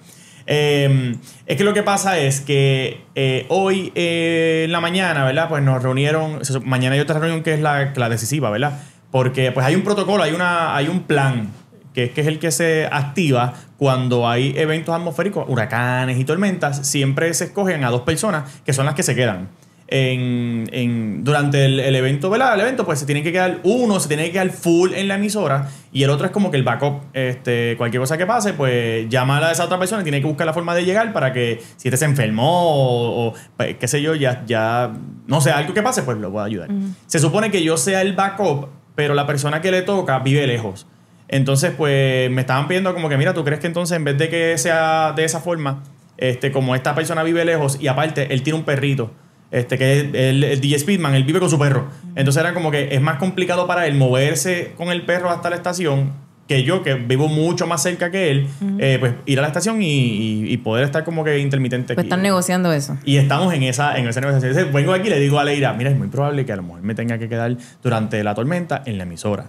Eh, es que lo que pasa es que eh, hoy eh, en la mañana, ¿verdad? Pues nos reunieron. Mañana hay otra reunión que es la, la decisiva, ¿verdad? Porque pues hay un protocolo, hay, una, hay un plan. Que es, que es el que se activa cuando hay eventos atmosféricos, huracanes y tormentas, siempre se escogen a dos personas que son las que se quedan. En, en, durante el, el evento, ¿verdad? El evento, pues se tiene que quedar uno, se tiene que quedar full en la emisora y el otro es como que el backup. Este, cualquier cosa que pase, pues llama a esa otra persona y tiene que buscar la forma de llegar para que si este se enfermó o, o qué sé yo, ya, ya no sé, algo que pase, pues lo pueda ayudar. Uh-huh. Se supone que yo sea el backup, pero la persona que le toca vive lejos. Entonces, pues, me estaban pidiendo como que, mira, ¿tú crees que entonces en vez de que sea de esa forma, este, como esta persona vive lejos y aparte él tiene un perrito, este, que es el, el D J Speedman, él vive con su perro. Entonces era como que es más complicado para él moverse con el perro hasta la estación que yo, que vivo mucho más cerca que él, uh-huh. eh, pues ir a la estación y, y, y poder estar como que intermitente aquí. Pues están negociando eso. Y estamos en esa, en esa negociación. Entonces, vengo aquí y le digo a Leyra, mira, es muy probable que a lo mejor me tenga que quedar durante la tormenta en la emisora.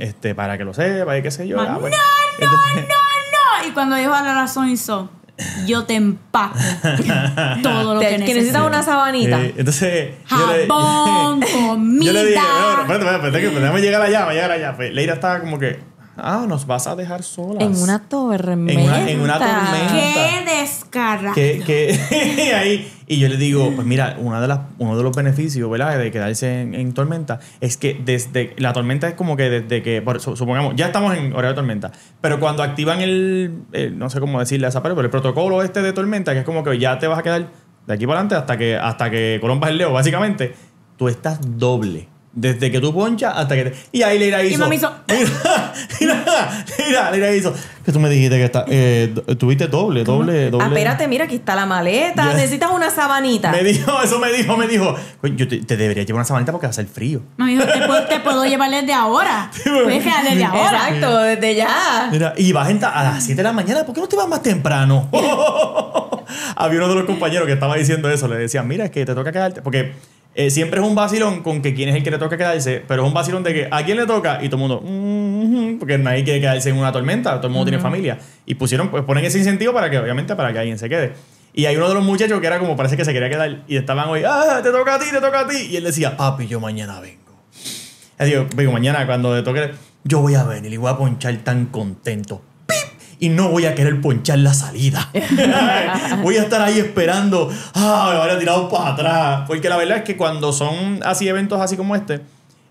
este, para que lo sepa y qué sé yo. Man, ah, bueno. No, no, no, no. Y cuando dijo a la razón hizo... Yo te empaco todo lo te, que necesitas. Que necesitas una sabanita. Eh, entonces. Jabón, yo le, comida. Yo le dije, espérate, espérate, que podemos llegar allá, llegar allá. Pues, Leyra estaba como que. Ah, nos vas a dejar solas. En una tormenta. En una, en una tormenta. ¡Qué descarado! Que, que, ahí, y yo le digo, pues mira, una de las, uno de los beneficios, ¿verdad? De quedarse en, en tormenta es que desde la tormenta es como que desde que, por, supongamos, ya estamos en horario de tormenta, pero cuando activan el, el no sé cómo decirle a esa parte, pero el protocolo este de tormenta, que es como que ya te vas a quedar de aquí para adelante hasta que, hasta que Colón baje el leo, básicamente, tú estás doble. Desde que tú ponchas hasta que te... Y ahí Leyra hizo... Y mami hizo... Mira, mira, mira, Leyra hizo... Que tú me dijiste que está, eh, tuviste doble, doble, doble... Ah, espérate, mira, aquí está la maleta. Yeah. Necesitas una sabanita. Me dijo, eso me dijo, me dijo... Yo te, te debería llevar una sabanita porque va a hacer frío. Mami dijo, te puedo, te puedo llevar desde ahora. Puedes quedar desde ahora. Exacto, desde ya. Mira, y vas a las siete de la mañana. ¿Por qué no te vas más temprano? Había uno de los compañeros que estaba diciendo eso. Le decían, mira, es que te toca quedarte... Porque... Eh, siempre es un vacilón con que quién es el que le toca quedarse, pero es un vacilón de que a quién le toca y todo el mundo mm-hmm, porque nadie quiere quedarse en una tormenta, todo el mundo mm-hmm. tiene familia y pusieron, pues ponen ese incentivo para que obviamente para que alguien se quede. Y hay uno de los muchachos que era como parece que se quería quedar y estaban hoy, ah, te toca a ti, te toca a ti, y él decía, papi, yo mañana vengo. Así yo, vengo mañana cuando le toque, yo voy a venir y voy a ponchar tan contento. Y no voy a querer ponchar la salida. Voy a estar ahí esperando. Ah, me van a tirar para atrás. Porque la verdad es que cuando son así eventos así como este,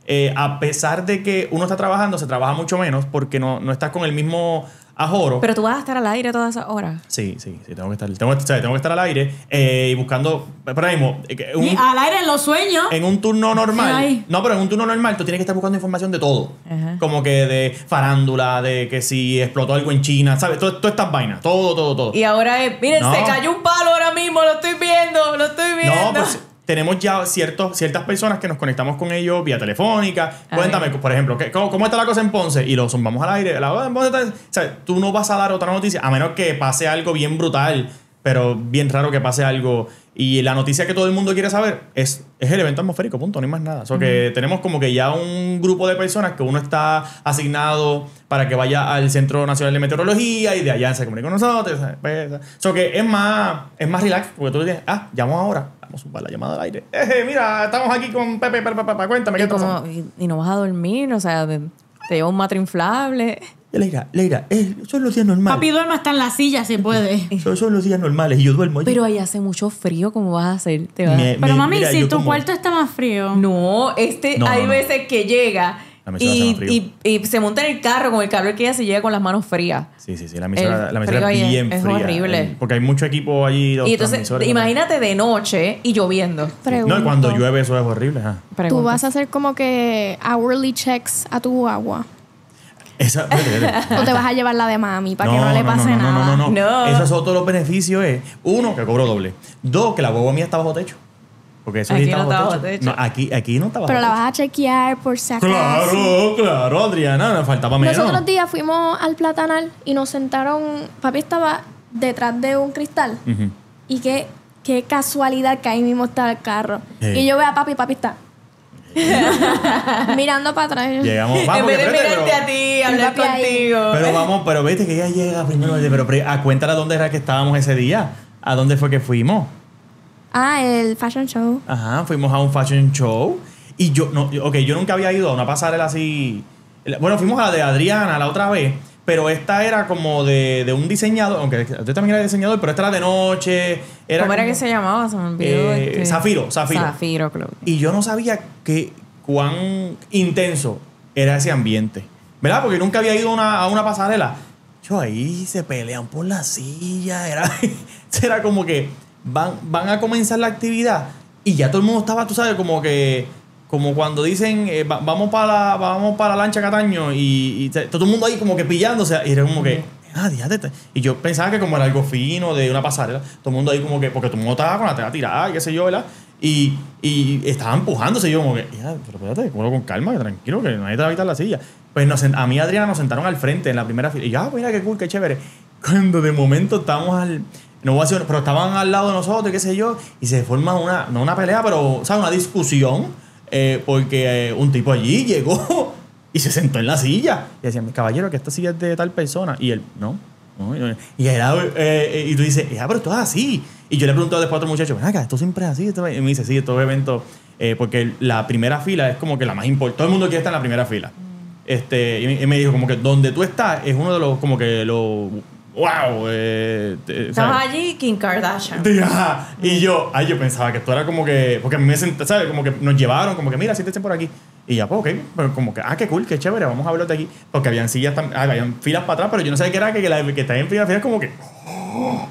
eh, a pesar de que uno está trabajando, se trabaja mucho menos porque no, no estás con el mismo ajoro. Pero tú vas a estar al aire todas esas horas. Sí, sí, sí. Tengo que estar, tengo, tengo que estar al aire eh, y buscando... Por ejemplo, un, y al aire en los sueños. En un turno normal. Ay. No, pero en un turno normal tú tienes que estar buscando información de todo. Ajá. Como que de farándula, de que si explotó algo en China, ¿sabes? Todas estas vainas. Todo, todo, todo. Y ahora es... Miren, no. Se cayó un palo ahora mismo. Lo estoy viendo, lo estoy viendo. No, pues... Tenemos ya ciertos, ciertas personas que nos conectamos con ellos vía telefónica. Ay. Cuéntame, por ejemplo, ¿cómo, ¿cómo está la cosa en Ponce? Y lo zumbamos al aire. La cosa en Ponce está, o sea, tú no vas a dar otra noticia, a menos que pase algo bien brutal, pero bien raro que pase algo. Y la noticia que todo el mundo quiere saber es, es el evento atmosférico, punto, no hay más nada. O sea, uh-huh. que tenemos como que ya un grupo de personas que uno está asignado para que vaya al Centro Nacional de Meteorología y de allá se comunique con nosotros. O sea, que es más, es más relax, porque tú le dices, ah, llamo ahora. Zumbar la llamada al aire. Eh, mira, estamos aquí con Pepe, Pepe, Pepe, cuéntame, ¿qué pasa? Y, y no vas a dormir, o sea, te, te lleva un matre inflable. Leyra, Leyra, eh, son los días normales. Papi duerma hasta en la silla, si puede. Son, son los días normales y yo duermo. Oye. Pero ahí hace mucho frío, ¿cómo vas a hacer? ¿Te vas? Me, Pero me, mami, mira, si tu como... cuarto está más frío. No, este, no, hay no, no. veces que llega... La y, y, y se monta en el carro con el calor que ella se llega con las manos frías. Sí, sí, sí. La emisora, la emisora es bien es fría. Es horrible. El, porque hay mucho equipo allí. Y entonces, imagínate de noche y lloviendo. Pregunto. No, y cuando llueve eso es horrible. ¿Eh? Tú vas a hacer como que hourly checks a tu agua. Esa, o te vas a llevar la de mami para no, que no le pase no, no, no, nada. No, no, no, no. Esos son todos los beneficios. Es, uno, que cobro doble. Dos, que la huevo mía está bajo techo. Porque eso aquí sí está no bajo techo. techo. No, aquí, aquí no está bajo Pero techo. La vas a chequear por si acaso. Claro, claro, Adriana, nos faltaba menos. Los otros días fuimos al Platanal y nos sentaron... Papi estaba detrás de un cristal. Uh-huh. Y qué, qué casualidad que ahí mismo está el carro. Eh. Y yo veo a papi y papi está... mirando para atrás. Llegamos, vamos, en vez de mirarte pero, a ti, hablar contigo. Ahí. Pero vamos, pero viste que ella llega primero. Pero, pero a cuéntale dónde era que estábamos ese día. ¿A dónde fue que fuimos? Ah, el fashion show. Ajá, fuimos a un fashion show. Y yo, no, ok, yo nunca había ido a una pasarela así. Bueno, fuimos a la de Adriana la otra vez, pero esta era como de, de un diseñador, aunque usted también era diseñador, pero esta era de noche. Era ¿Cómo como, era que se llamaba? Se me olvidó. Eh, este. Zafiro, Zafiro. Zafiro, creo. Y yo no sabía que, cuán intenso era ese ambiente, ¿verdad? Porque nunca había ido una, a una pasarela. Yo ahí se pelean por la silla. Era, era como que... Van, van a comenzar la actividad y ya todo el mundo estaba, tú sabes, como que como cuando dicen eh, va, vamos para la, vamos para la lancha Cataño y, y todo el mundo ahí como que pillándose y era como que ah, díjate. Y yo pensaba que como era algo fino de una pasarela, todo el mundo ahí como que porque todo el mundo estaba con la tela tirada y qué sé yo, ¿verdad? Y, y estaba empujándose y yo como que pero espérate, con calma, tranquilo, que nadie te va a quitar la silla. Pues nos, a mí y Adriana nos sentaron al frente en la primera fila y yo, ah, mira qué cool, qué chévere. Cuando de momento estamos al... No voy a decir, pero estaban al lado de nosotros, qué sé yo, y se forma una, no una pelea, pero, ¿sabes? Una discusión, eh, porque eh, un tipo allí llegó y se sentó en la silla. Y decían, caballero, que esta silla es de tal persona. Y él, no. no, no. Y, era, eh, y tú dices, ya, pero esto es así. Y yo le pregunto después a otro muchacho, ven acá, esto siempre es así. Esto es... Y me dice, sí, estos eventos, eh, porque la primera fila es como que la más importante. Todo el mundo quiere estar en la primera fila. Este, y me dijo, como que donde tú estás es uno de los, como que los... wow eh, eh, estabas allí Kim Kardashian tía. Y yo ay, yo pensaba que esto era como que porque me senté, ¿sabes? Como que nos llevaron como que mira siéntense por aquí y ya pues ok pero como que ah qué cool qué chévere vamos a verlo de aquí porque habían sillas ah, habían filas para atrás pero yo no sabía qué era que, que la que estaba en filas filas como que oh.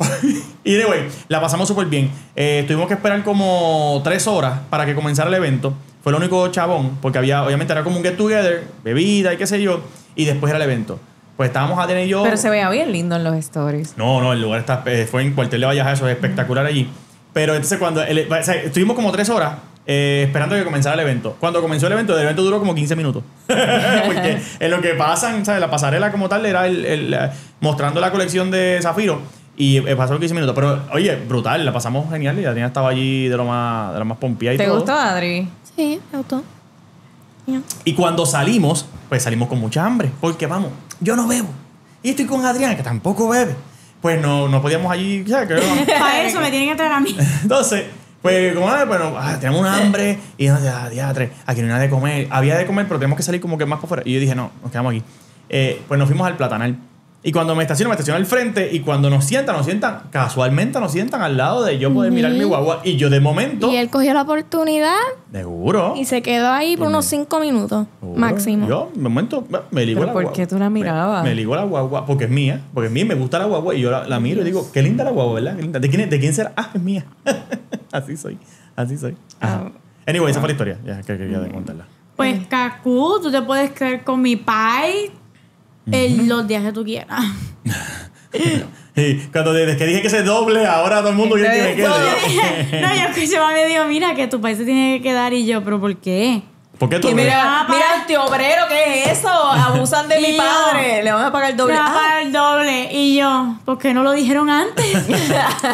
Y anyway la pasamos súper bien eh, tuvimos que esperar como tres horas para que comenzara el evento Fue el único chabón, porque había, obviamente era como un get together, bebida y qué sé yo, y después era el evento. Pues estábamos Adriana y yo. Pero se veía bien lindo en los stories. No, no, el lugar está, fue en Cuartel de Valleja, eso es espectacular allí. Pero entonces cuando, el, o sea, estuvimos como tres horas eh, esperando que comenzara el evento. Cuando comenzó el evento, el evento duró como quince minutos. Porque en lo que pasan, ¿sabes? La pasarela como tal era el, el, mostrando la colección de Zafiro. Y pasó quince minutos. Pero, oye, brutal, la pasamos genial. Y Adriana estaba allí de lo más, de lo más pompeada y todo. ¿Te gustó, Adri? Sí, me gustó. Yeah. Y cuando salimos, pues salimos con mucha hambre. Porque vamos, yo no bebo. Y estoy con Adriana, que tampoco bebe. Pues no, no podíamos allí. ¿Sabes qué? Para eso me tienen que traer a mí. Entonces, pues, como, ah, bueno, ah, tenemos una hambre. Y nos ah, diatre, aquí no hay nada de comer. Había de comer, pero tenemos que salir como que más para afuera. Y yo dije, no, nos quedamos aquí. Eh, pues nos fuimos al Platanal. Y cuando me estaciono, me estaciono al frente. Y cuando nos sientan, nos sientan, casualmente nos sientan al lado de yo poder uh-huh. mirar mi guagua. Y yo de momento... Y él cogió la oportunidad. Seguro. Y se quedó ahí por unos cinco minutos ¿Seguro? máximo. Yo, de momento, me ligo la guagua. ¿Por qué tú la mirabas? Me, me ligo la guagua, porque es mía. Porque es mía, me gusta la guagua. Y yo la, la miro y digo, qué linda la guagua, ¿verdad? Qué linda. ¿De quién, de quién será? Ah, es mía. Así soy, así soy. Ajá. Anyway, uh-huh. esa fue la historia. Ya que quería contarla. Pues, Kaku, tú te puedes creer con mi pai... El, los días que tú quieras. Y cuando desde que dije que se doble, ahora todo el mundo ya tiene que dar. No, yo escuché a me dijo, mira, que tu país se tiene que quedar. Y yo, ¿pero por qué? ¿Por qué tú que mira, mira este obrero, ¿qué es eso? Abusan de mi padre. Yo, le van a pagar el doble. Le van a pagar el doble. Y yo, ¿por qué no lo dijeron antes?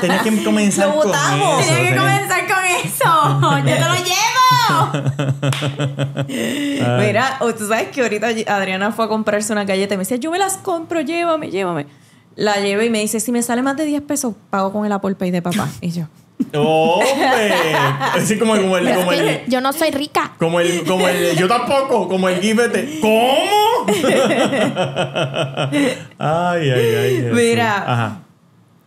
Tenía que comenzar con eso. Tenía que comenzar con eso. Yo te lo llevo. Mira, tú sabes que ahorita Adriana fue a comprarse una galleta y me decía, yo me las compro, llévame, llévame. La llevo y me dice, si me sale más de diez pesos, pago con el Apple Pay de papá. Y yo... ¡Hombre! Así como, como, el, como el, yo no soy rica. Como el, como el, yo tampoco, como el gifete. ¿Cómo? Ay, ay, ay. Mira, ajá.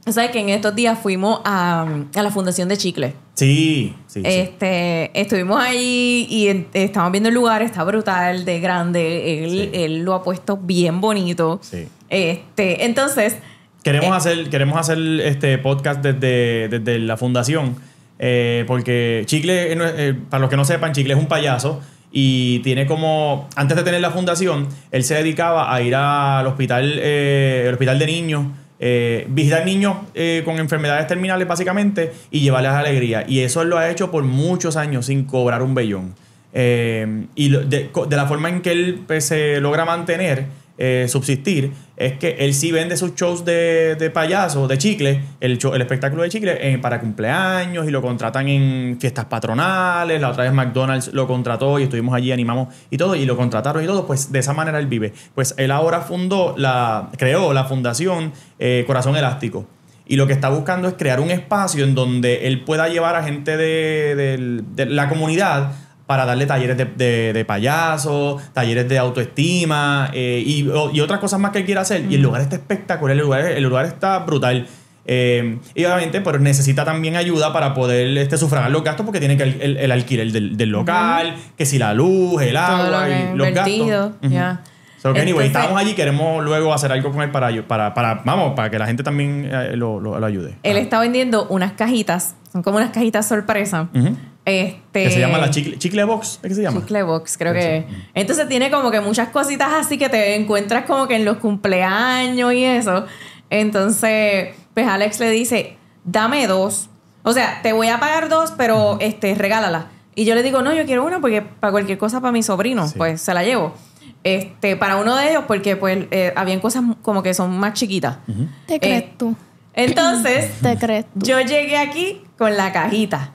¿Sabes que en estos días fuimos a, a la Fundación de Chicle? Sí, sí. Este, sí. Estuvimos allí y estábamos viendo el lugar, está brutal, de grande. Él, sí. él lo ha puesto bien bonito. Sí. Este, entonces. Queremos eh. hacer, queremos hacer este podcast desde, desde la fundación, eh, porque Chicle, eh, para los que no sepan, Chicle es un payaso y tiene como, antes de tener la fundación, él se dedicaba a ir al hospital, eh, el hospital de niños, eh, visitar niños eh, con enfermedades terminales básicamente y llevarles alegría. Y eso él lo ha hecho por muchos años sin cobrar un bellón. Eh, y de, de la forma en que él pues, se logra mantener... Eh, subsistir, es que él sí vende sus shows de, de payaso, de Chicle, el, show, el espectáculo de Chicle eh, para cumpleaños y lo contratan en fiestas patronales. La otra vez McDonald's lo contrató y estuvimos allí, animamos y todo, y lo contrataron y todo, pues de esa manera él vive. Pues él ahora fundó, la creó la fundación eh, Corazón Elástico. Y lo que está buscando es crear un espacio en donde él pueda llevar a gente de, de, de la comunidad para darle talleres de, de, de payaso, talleres de autoestima eh, y, y otras cosas más que él quiera hacer. Mm. Y el lugar está espectacular, el lugar, el lugar está brutal. Eh, y obviamente pero necesita también ayuda para poder este, sufragar los gastos porque tiene que el, el, el alquiler del, del local, mm. que si la luz, el agua, lo y los gastos. Uh-huh. Yeah. So, okay, anyway, estamos allí, queremos luego hacer algo con él para, para, para, vamos, para que la gente también eh, lo, lo, lo ayude. Él ah. está vendiendo unas cajitas, son como unas cajitas sorpresa. Uh-huh. Este, que se llama la chicle, chicle box, ¿qué se llama? Chicle box, creo que. Sí. Entonces tiene como que muchas cositas así que te encuentras como que en los cumpleaños y eso. Entonces, pues Alex le dice, dame dos. O sea, te voy a pagar dos, pero este, regálalas. Y yo le digo, no, yo quiero una porque para cualquier cosa para mi sobrino, sí. pues se la llevo. Este, para uno de ellos, porque pues eh, habían cosas como que son más chiquitas. Uh-huh. Te crees eh, tú. Entonces, te crees tú. Yo llegué aquí con la cajita.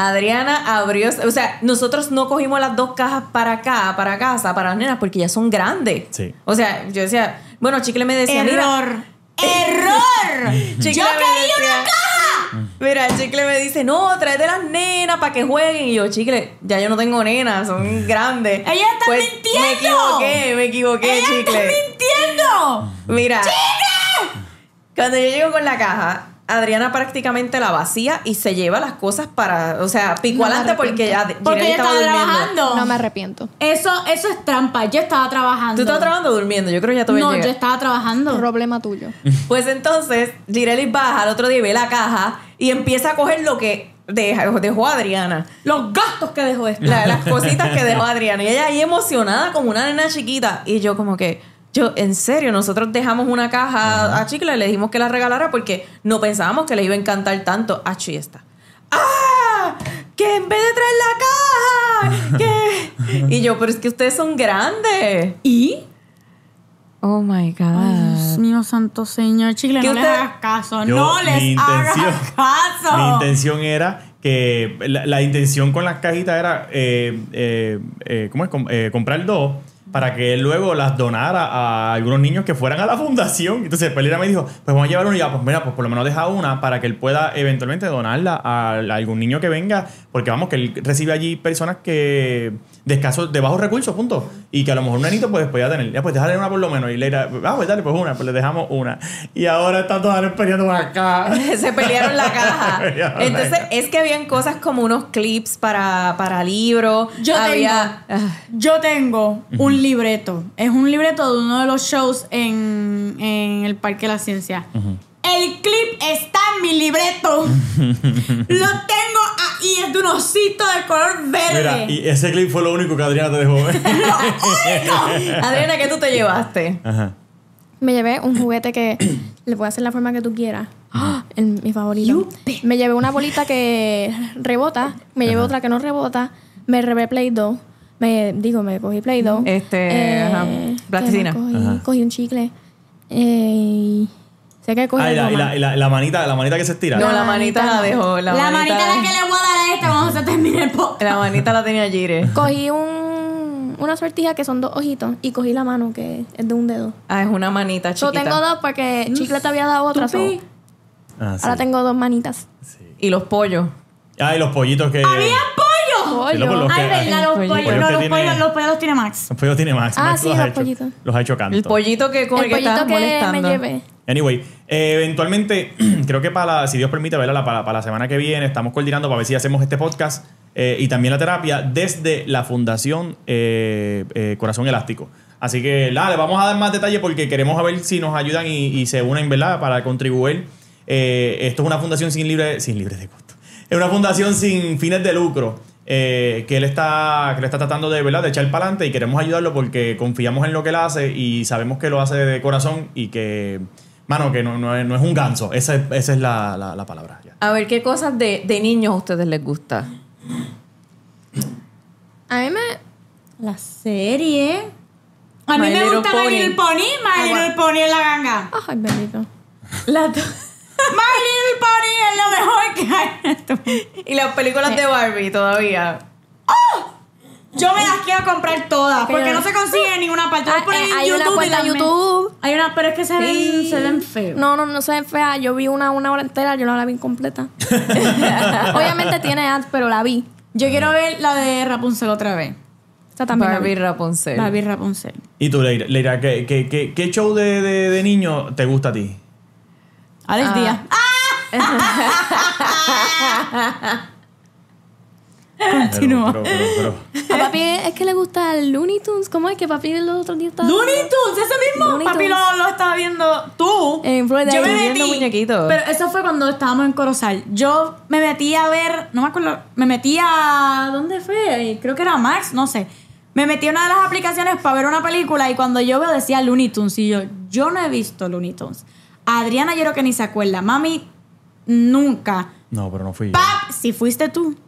Adriana abrió... O sea, nosotros no cogimos las dos cajas para acá, para casa, para las nenas, porque ya son grandes. Sí. O sea, yo decía... Bueno, Chicle me decía... ¡Error! Mira, ¡error! Chicle ¡yo quería una caja! Mira, Chicle me dice... No, tráete las nenas para que jueguen. Y yo, Chicle, ya yo no tengo nenas, son grandes. ¡Ella está pues, mintiendo! Me equivoqué, me equivoqué, ¡ella Chicle! ¡Ella está mintiendo! Mira... ¡Chicle! Cuando yo llego con la caja... Adriana prácticamente la vacía y se lleva las cosas para, o sea, picualante no porque ya porque ella estaba, estaba trabajando. No me arrepiento. Eso eso es trampa. Yo estaba trabajando. Tú estabas trabajando o durmiendo. Yo creo que ya te voy a llegar. No, yo estaba trabajando. Problema tuyo. Pues entonces, Girellys baja al otro día y ve la caja y empieza a coger lo que de, dejó a Adriana. Los gastos que dejó este. La, las cositas que dejó Adriana. Y ella ahí emocionada como una nena chiquita. Y yo como que... Yo, en serio, nosotros dejamos una caja uh-huh. a Chicle y le dijimos que la regalara porque no pensábamos que le iba a encantar tanto. Ah, chi está. ¡Ah! Que en vez de traer la caja. Que... Y yo, pero es que ustedes son grandes. ¿Y? Oh my God. Ay, Dios mío, santo señor. Chicle, no usted... les hagas caso. Yo, no les hagas caso. Mi intención era que. La, la intención con las cajitas era. Eh, eh, eh, ¿Cómo es? Com eh, comprar dos. Para que él luego las donara a algunos niños que fueran a la fundación. Entonces, pues Leyra me dijo, pues vamos a llevar una. Y yo, pues mira, pues por lo menos deja una para que él pueda eventualmente donarla a algún niño que venga. Porque vamos, que él recibe allí personas que de escasos, de bajos recursos, punto. Y que a lo mejor un nenito pues podía tener. Ya, pues déjale una por lo menos. Y Leyra, ah, pues dale, pues una. Pues le dejamos una. Y ahora están todos peleando por acá. Se pelearon la caja. Pelearon Entonces, la caja. Es que habían cosas como unos clips para, para libros. Yo Había... tengo, yo tengo un libreto. Es un libreto de uno de los shows en, en el Parque de la Ciencia. Uh-huh. El clip está en mi libreto. Lo tengo ahí. Es de un osito de color verde. Mira, y ese clip fue lo único que Adriana te dejó ver. ¡Lo único! Adriana, ¿qué tú te llevaste? Ajá. Me llevé un juguete que le puedo hacer la forma que tú quieras. ¡Oh! El, mi favorito. Yupe. Me llevé una bolita que rebota. Me llevé Ajá. otra que no rebota. Me llevé Play-Doh. Me, digo, me cogí Play-Doh. Este, eh, ajá. Plasticina. Cogí, ajá. cogí un chicle. Eh, sé que cogí. Ah, y la, y la, y la, la, manita, la manita que se estira. No, la, la manita, manita la dejó. La, la manita, manita la que le voy a dar a esta cuando se termine el podcast. La manita la tenía Gire. Cogí un, una sortija que son dos ojitos y cogí la mano que es de un dedo. Ah, es una manita chiquita. Yo tengo dos porque Chicle te había dado otra. So. Ah, sí. Ahora tengo dos manitas. Sí. Y los pollos. Ah, y los pollitos que... ¡Había pollos! Pollo. Los Ay, verdad, los pollos. Pollo. No, los, tiene, pollos, los pollos tiene Max. Los pollos tiene Max. Ah, Max sí, los, los pollitos. Los ha hecho canto. El pollito que con el, el que estás molestando. Me llevé. Anyway, eh, eventualmente, creo que para, la, si Dios permite, verla para, para la semana que viene, estamos coordinando para ver si hacemos este podcast eh, y también la terapia desde la Fundación eh, eh, Corazón Elástico. Así que, dale, vamos a dar más detalle porque queremos ver si nos ayudan y, y se unen, ¿verdad? Para contribuir. Eh, esto es una fundación sin libre, sin libre de costo. Es una fundación sin fines de lucro. Eh, que él está que le está tratando de, ¿verdad? de echar para adelante y queremos ayudarlo porque confiamos en lo que él hace y sabemos que lo hace de corazón y que, mano, que no, no, es, no es un ganso. Esa es, esa es la, la, la palabra. Ya. A ver, ¿qué cosas de, de niños a ustedes les gusta? A mí me... La serie... A mí My me gusta My Little Pony. My Little Pony en la ganga. Ay, bendito. La... My Little Pony es lo mejor que hay en esto. Y las películas de Barbie todavía. ¡Oh! Yo me las quiero comprar todas okay, porque no se consigue en ninguna parte. Hay, hay, hay YouTube, una cuenta de YouTube. Hay una, pero es que se ven, sí. se ven feos. No, no, no se ven feas. Yo vi una una hora entera, yo no la vi completa. Obviamente tiene ads, pero la vi. Yo quiero ver la de Rapunzel otra vez. O sea, también Barbie Rapunzel. Barbie Rapunzel. ¿Y tú, Leyra? Leyra, ¿qué, qué, qué, qué show de, de, de niño te gusta a ti? Alex Díaz. ¡Ah! Continúa. Pero, pero, pero. A papi es que le gusta el Looney Tunes. ¿Cómo es que papi los otros días estaba... ¡Looney Tunes! ¡Ese mismo! Looney papi lo, lo estaba viendo tú. En Florida. Yo me metí. Muñequitos. Pero eso fue cuando estábamos en Corozal. Yo me metí a ver... No me acuerdo. Me metí a... ¿Dónde fue? Creo que era Max. No sé. Me metí a una de las aplicaciones para ver una película y cuando yo veo decía Looney Tunes y yo... Yo no he visto Looney Tunes. Adriana, yo creo que ni se acuerda. Mami, nunca. No, pero no fui yo. Pap, si fuiste tú.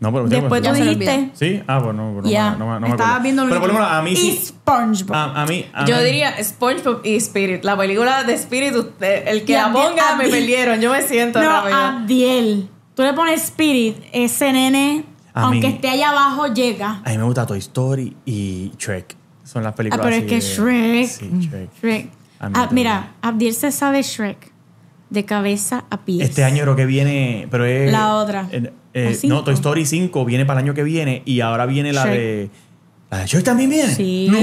No, pero después tú dijiste. Sí, ah, bueno, no, yeah. no, no, no me acuerdo. Estaba viendo pero por ejemplo, a mí y sí. SpongeBob. A, a mí, a yo mí. diría SpongeBob y Spirit. La película de Spirit, usted, el que y la Abdiel, ponga Abdiel. me perdieron. Yo me siento. No, Abdiel. Tú le pones Spirit, ese nene, a aunque mí, esté allá abajo, llega. A mí me gusta Toy Story y Shrek. Son las películas. Ah, pero así es que de, Shrek. Sí, Shrek. Shrek. Ah, mira, Abdiel se sabe Shrek de cabeza a pies. Este año creo que viene, pero es la otra. Eh, eh, no, Toy Story cinco viene para el año que viene y ahora viene Shrek. la de la de Shrek también viene. Sí. No.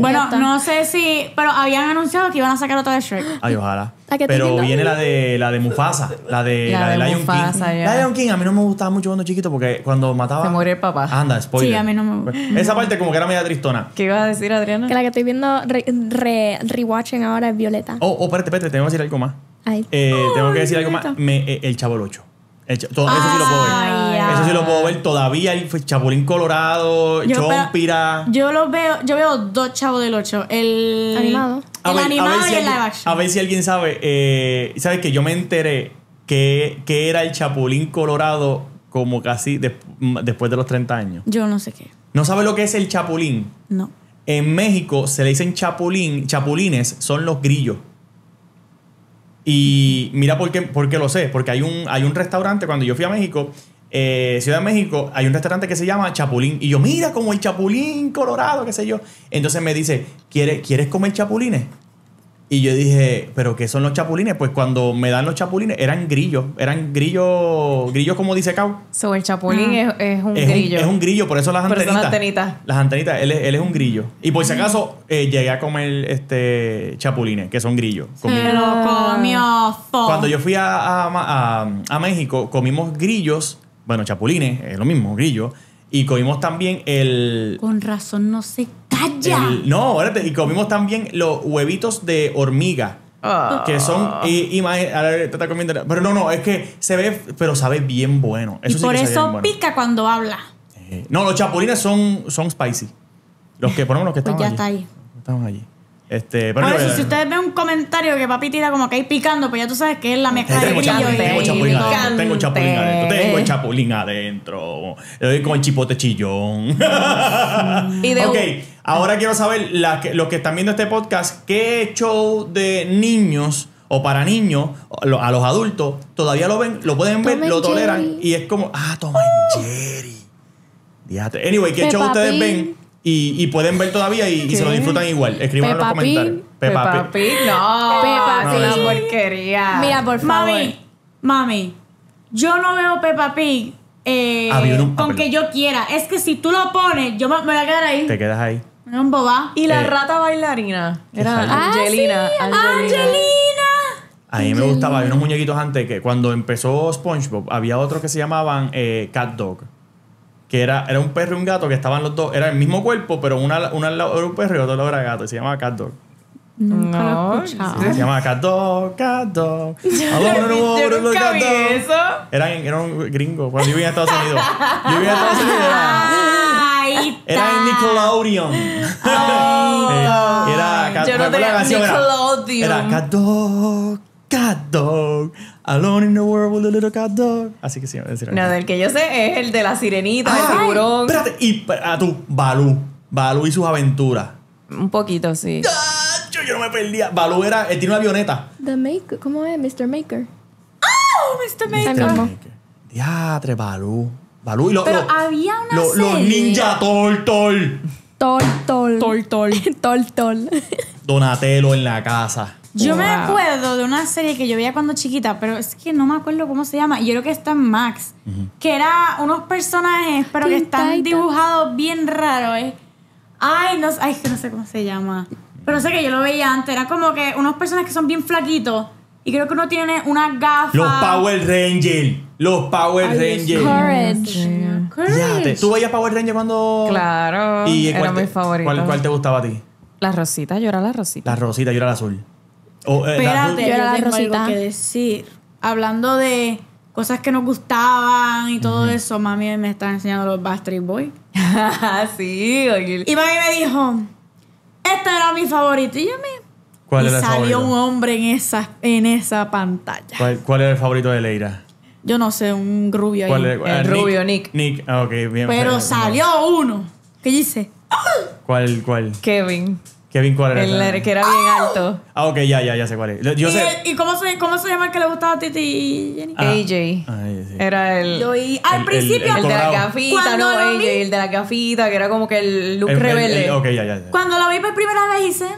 Bueno, no sé si, pero habían anunciado que iban a sacar otra de Shrek. Ay, ojalá. Pero viene la de la de Mufasa, la de la, la de, de Lion Mufasa, King. Ya. La de Lion King a mí no me gustaba mucho cuando chiquito porque cuando mataba se muere el papá. Anda, spoiler. Sí, a mí no me. Esa parte como que era media tristona. ¿Qué ibas a decir, Adriana? Que la que estoy viendo re, re, rewatching ahora es Violeta. Oh, oh, espérate, espérate, tengo que decir algo más. Ay. Eh, oh, tengo que decir Violeta. algo más. Me, eh, el Chavo del Ocho. Hecho, todo, eso sí lo puedo ver. Ay, eso sí lo puedo ver. Todavía hay Chapulín Colorado, yo, Chompira. Pero, yo los veo, yo veo dos Chavos del Ocho. El animado. El ver, animado si y el live action. A ver si alguien sabe. Eh, ¿Sabes que yo me enteré que, que era el Chapulín Colorado como casi de, después de los treinta años? Yo no sé qué. ¿No sabes lo que es el chapulín? No. En México se le dicen chapulín. Chapulines son los grillos. Y mira por qué, por qué lo sé. Porque hay un, hay un restaurante, cuando yo fui a México, eh, Ciudad de México, hay un restaurante que se llama Chapulín. Y yo, mira, como el Chapulín Colorado, qué sé yo. Entonces me dice, ¿quieres, ¿quieres comer chapulines? Y yo dije, ¿pero qué son los chapulines? Pues cuando me dan los chapulines, eran grillos. Eran grillos, grillos como dice Cau. So, el chapulín ah. es, es un es grillo. Un, es un grillo, por eso las antenitas. Las antenitas. Las antenitas, él, él es un grillo. Y por si acaso, eh, llegué a comer este chapulines, que son grillos. Comí. Se lo comió. Cuando yo fui a, a, a, a México, comimos grillos. Bueno, chapulines, es lo mismo, grillo. Y comimos también el... Con razón no se calla. El, no, espérate. Y comimos también los huevitos de hormiga. Oh. Que son... Y, y más, ahora te está comiendo... Pero no, no, es que se ve... Pero sabe bien bueno. Eso y sí por que eso sabe pica bueno. cuando habla. Eh, no, los chapulines son, son spicy. Los que ponemos los que estaban pues ya está allí. Ahí. Estaban allí. Este, pero ahora, no, si, no, si ustedes ven un comentario que papi tira como que ahí picando, pues ya tú sabes que es la mezcla de brillo. Tengo chapulín adentro, tengo chapulín adentro, tengo el chapulín adentro. Le doy con el chipote chillón. Ok, ahora quiero saber, la, los que están viendo este podcast, ¿qué show de niños o para niños, a los adultos, todavía lo ven, lo pueden ver, lo toleran? Y es como, ah, Tom and Jerry. Díjate. Anyway, ¿qué show ustedes ven? Y, y pueden ver todavía y, y se lo disfrutan igual. Escriban en los comentarios. Peppa Pig. No. Peppa Pig. Es una porquería. Mira, por favor. Mami, mami, yo no veo Peppa Pig eh, un, con ah, que yo quiera. Es que si tú lo pones, yo me, me voy a quedar ahí. Te quedas ahí. No, boba. Y la eh, rata bailarina. Era Angelina. Ah, sí, Angelina. Angelina. A mí me gustaba. Había unos muñequitos antes que cuando empezó SpongeBob, había otros que se llamaban eh, Cat Dog. Que era, era un perro y un gato que estaban los dos. Era el mismo cuerpo, pero una, una era un perro y otra era gato. Y se llamaba Cat Dog. No, no sí, se llamaba Cat Dog, Cat Dog. Yo nunca vi eso. Eran, eran gringos. Cuando yo vivía en Estados Unidos. Yo vivía en Estados Unidos. Era, era en Nickelodeon. Oh, era Cat Dog. No era, era Cat Dog. Cat Dog, alone in the world with a little cat dog. Así que sí, es decir, no, del que yo sé es el de la sirenita, ah, el tiburón. Ay, espérate, y a tu Balú, Balú y sus aventuras. Un poquito, sí. Ah, yo, yo no me perdía. Balú era, él tiene una avioneta. The Maker, ¿cómo es? mister Maker. Oh, mister Maker. mister Maker. Diatre, Balú. Balú y los. Pero lo, había una lo, serie. Los ninja Tortol. Tortol. Tortol. Tortol. Donatello en la casa. Yo wow. me acuerdo de una serie que yo veía cuando chiquita, pero es que no me acuerdo cómo se llama. Yo creo que está en Max, uh-huh. que era unos personajes, pero que están dibujados bien raros. ¿eh? Ay, no, ay, no sé cómo se llama. Pero sé que yo lo veía antes. Era como que unos personajes que son bien flaquitos y creo que uno tiene unas gafas. Los Power Rangers. Los Power Rangers. Courage. Courage. ¿Tú veías Power Rangers cuando...? Claro, ¿Y era mi favorito. ¿Cuál, cuál te gustaba a ti? La Rosita, yo era la Rosita. La Rosita, yo era la azul. Oh, eh, Espérate, yo era la Rosita. Algo que decir. Hablando de cosas que nos gustaban y todo uh-huh. eso, mami me está enseñando los Backstreet Boys. Sí, oye. Y mami me dijo, este era mi favorito. Y yo me... ¿Cuál y era salió el favorito? Un hombre en esa, en esa pantalla. ¿Cuál, ¿Cuál era el favorito de Leyra? Yo no sé, un rubio. ¿Cuál ahí. Era, el Nick, rubio, Nick. Nick, ah, ok, bien. Pero claro, salió no. uno. ¿Qué dice? ¿Cuál, cuál? Kevin. Kevin, ¿cuál era? El, el que era bien ¡Oh! alto. Ah, ok, ya, ya, ya sé cuál es. Yo ¿Y, sé. El, ¿y cómo, se, cómo se llama el que le gustaba a Titi y Jenny? Ah. A J. Ah, sí. Era el... Yo, y, al el, principio... El, el, el, el de la gafita, no, A J. Vi, el de la gafita, que era como que el look el, rebelde. El, el, ok, ya, ya, ya. Cuando lo vi por primera vez, hice...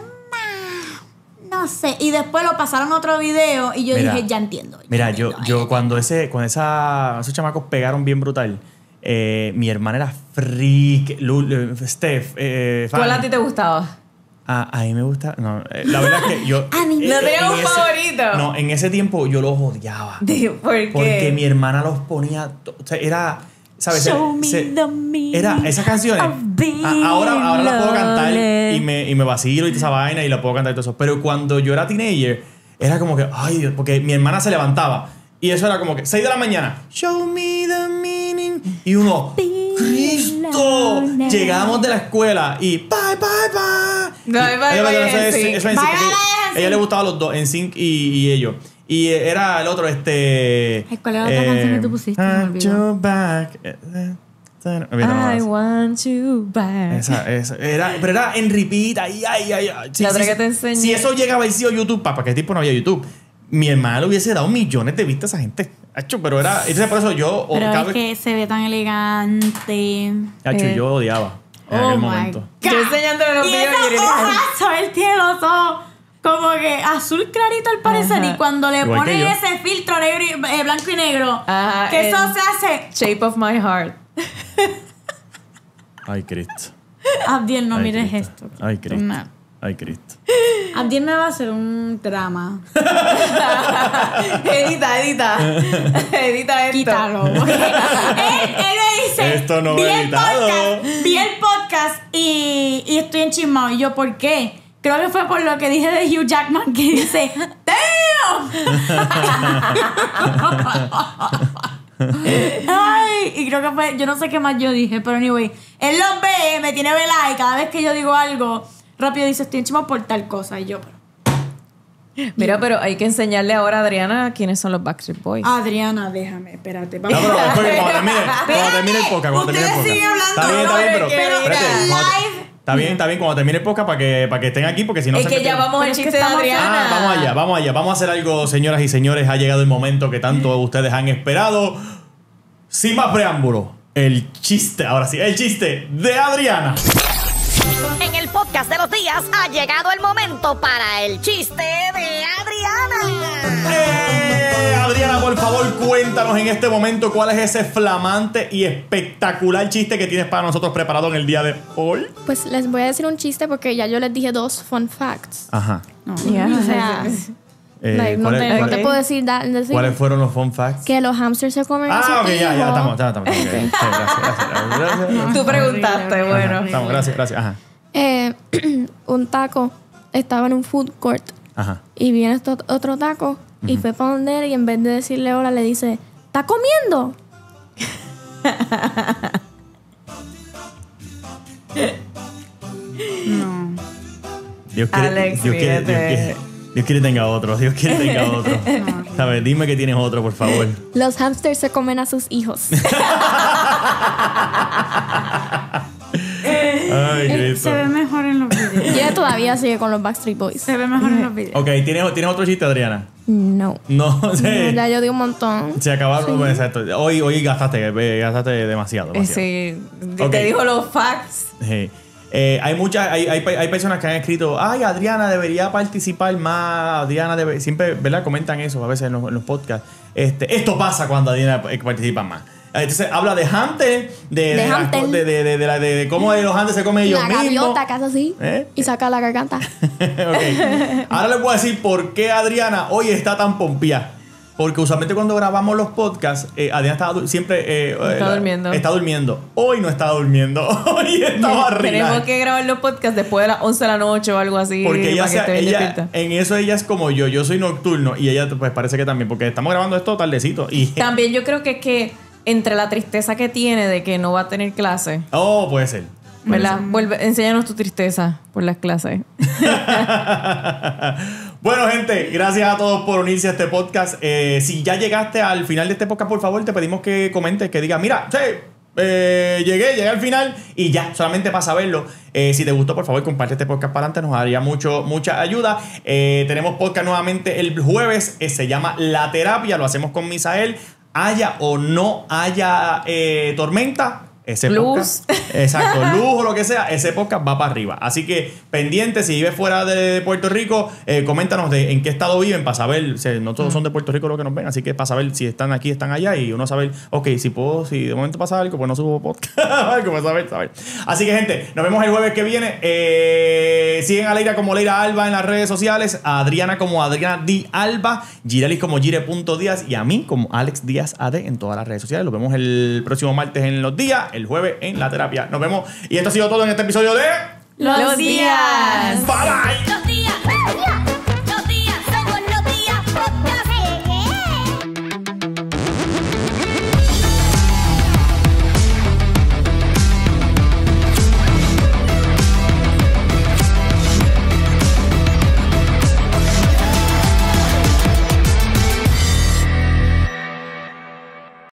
No sé. Y después lo pasaron a otro video y yo mira, dije, ya entiendo. Ya mira, entiendo, yo, yo cuando ese cuando esa, esos chamacos pegaron bien brutal... Eh, mi hermana era freak, Lul, Steph... Eh, ¿Cuál a ti te gustaba? Ah, a mí me gusta... No, eh, la verdad es que yo... A mí eh, no tenía un ese, favorito. No, en ese tiempo yo los odiaba. ¿Por qué? Porque mi hermana los ponía... O sea, era... ¿Sabes? Show se, me se, the me era esas canciones. A, ahora ahora las puedo cantar y me, y me vacilo y esa vaina y la puedo cantar y todo eso. Pero cuando yo era teenager, era como que... Ay, Dios, porque mi hermana se levantaba... Y eso era como que seis de la mañana. Show me the meaning. Y uno, ¡Cristo! Llegamos de la escuela y bye, bye, bye. Bye, bye, bye. Ella, bye, es, bye, bye, bye, ella le gustaba los dos, NSYNC y, y ellos. Y era el otro, este. ¿Cuál era la eh, otra canción que tú pusiste? I, you back. I want you back. Esa, esa. Era, pero era en repeat. Ay, ay, ay. Sí, la otra sí, que te enseñé. Si eso llegaba y si o YouTube, papá, que tipo no había YouTube. Mi hermana le hubiese dado millones de vistas a esa gente. Acho, pero era... Por eso yo... Pero es que se ve tan elegante. Acho, eh. yo odiaba en oh aquel momento. God. Yo enseñándole los videos y... ¡Y él tiene los ojos como que azul clarito al parecer! Ajá. Y cuando le igual ponen ese filtro negro y, eh, blanco y negro... Ajá, que eso se hace... Shape of my heart. Ay, Cristo. Abdiel, no mires esto. Ay, Cristo. No. Ay, Cristo. Abdiel me va a hacer un drama. Edita, edita. Edita esto. Quítalo. él, él me dice: esto no va editado. Vi el podcast y, y estoy enchismado. Y yo, ¿por qué? Creo que fue por lo que dije de Hugh Jackman, que dice: ¡Damn! Ay, y creo que fue, yo no sé qué más yo dije, pero anyway, él los ve, me tiene velada y cada vez que yo digo algo, rápido dice, estoy encima por tal cosa. Y yo, pero... Mira, pero hay que enseñarle ahora a Adriana quiénes son los Backstreet Boys. Adriana, déjame, espérate. Vamos. No, pero es porque cuando termine, cuando termine el podcast, cuando termine el podcast. Ustedes siguen hablando. Está bien, está bien, pero... pero espérate, live. Está bien, está bien, cuando termine el podcast para que, para que estén aquí, porque si no... Es que ya vamos al chiste de Adriana. Ah, vamos allá, vamos allá. Vamos a hacer algo, señoras y señores. Ha llegado el momento que tanto ustedes han esperado. Sin más preámbulo, el chiste, ahora sí, el chiste de Adriana. En el podcast de Los Días ha llegado el momento para el chiste de Adriana. Eh, Adriana, por favor, cuéntanos en este momento cuál es ese flamante y espectacular chiste que tienes para nosotros preparado en el día de hoy. Pues les voy a decir un chiste porque ya yo les dije dos fun facts. Ajá. Oh, yeah. O sea... Eh, like, no, te, es, no te puedo decir, da, decir ¿cuáles fueron los fun facts? Que los hamsters se comen. Ah, ok, ya, ya estamos, ya estamos. Okay. Okay. Gracias, gracias, gracias, gracias. Tú preguntaste, bueno. Ajá, estamos, gracias, gracias. Ajá. Eh, un taco estaba en un food court. Ajá. Y viene otro taco y uh-huh. fue para donde él y en vez de decirle hola le dice, ¿está comiendo? No. Dios quiere, Alex, Dios quiere, Dios quiere. Dios quiere tenga otro, Dios quiere tenga otro. ¿Sabes? Dime que tienes otro, por favor. Los hamsters se comen a sus hijos. Ay, Cristo. Se ve mejor en los videos. Ella todavía sigue con los Backstreet Boys. Se ve mejor en los videos. Ok, ¿tienes, ¿tienes otro chiste, Adriana? No. No, sí. No, ya yo di un montón. Se acabaron. Sí. Bueno, exacto. Hoy, hoy gastaste, gastaste demasiado. demasiado. Sí. Okay. Te dijo los facts. Sí. Eh, hay muchas hay, hay, hay personas que han escrito, ay, Adriana debería participar más. Adriana debe... Siempre, ¿verdad? Comentan eso a veces en los, en los podcasts. Este, esto pasa cuando Adriana participa más. Entonces habla de Hunter, de, de, Hunter. De, de, de, de, de, de, de cómo los Hunters se comen ellos mismos. La gaviota que hace así ¿Eh? y saca la garganta. Okay. Ahora les voy a decir por qué Adriana hoy está tan pompeada. Porque usualmente cuando grabamos los podcasts, eh, Adriana estaba siempre... Eh, está eh, durmiendo. Está durmiendo. Hoy no está durmiendo. Hoy estaba arriba. Tenemos que grabar los podcasts después de las once de la noche o algo así. Porque ella, sea, ella en eso ella es como yo. Yo soy nocturno y ella pues parece que también. Porque estamos grabando esto tardecito. Y también yo creo que es que entre la tristeza que tiene de que no va a tener clase. Oh, puede ser. ¿Verdad? Vuelve, enséñanos tu tristeza por las clases. Bueno, gente, gracias a todos por unirse a este podcast. Eh, si ya llegaste al final de este podcast, por favor, te pedimos que comentes, que digas, mira, sí, eh, llegué, llegué al final y ya, solamente para saberlo. Eh, si te gustó, por favor, comparte este podcast para adelante, nos daría mucho, mucha ayuda. Eh, tenemos podcast nuevamente el jueves, eh, se llama La Terapia, lo hacemos con Misael. Haya o no haya eh, tormenta. Ese luz. Podcast, exacto, luz o lo que sea, ese podcast va para arriba. Así que pendiente, si vives fuera de Puerto Rico, eh, coméntanos de en qué estado viven para saber, o sea, no todos son de Puerto Rico los que nos ven, así que para saber si están aquí, están allá y uno saber, ok, si puedo, si de momento pasa algo, pues no subo podcast, algo para saber, saber. Así que gente, nos vemos el jueves que viene. Eh, siguen a Leyra como Leyra Alba en las redes sociales, a Adriana como Adriana Di Alba, Girellys como Gire.Diaz y a mí como Alex Díaz A D en todas las redes sociales. Los vemos el próximo martes en Los Días. El jueves en La Terapia. Nos vemos. Y esto ha sido todo en este episodio de... Los Días. Bye, bye. Los Días.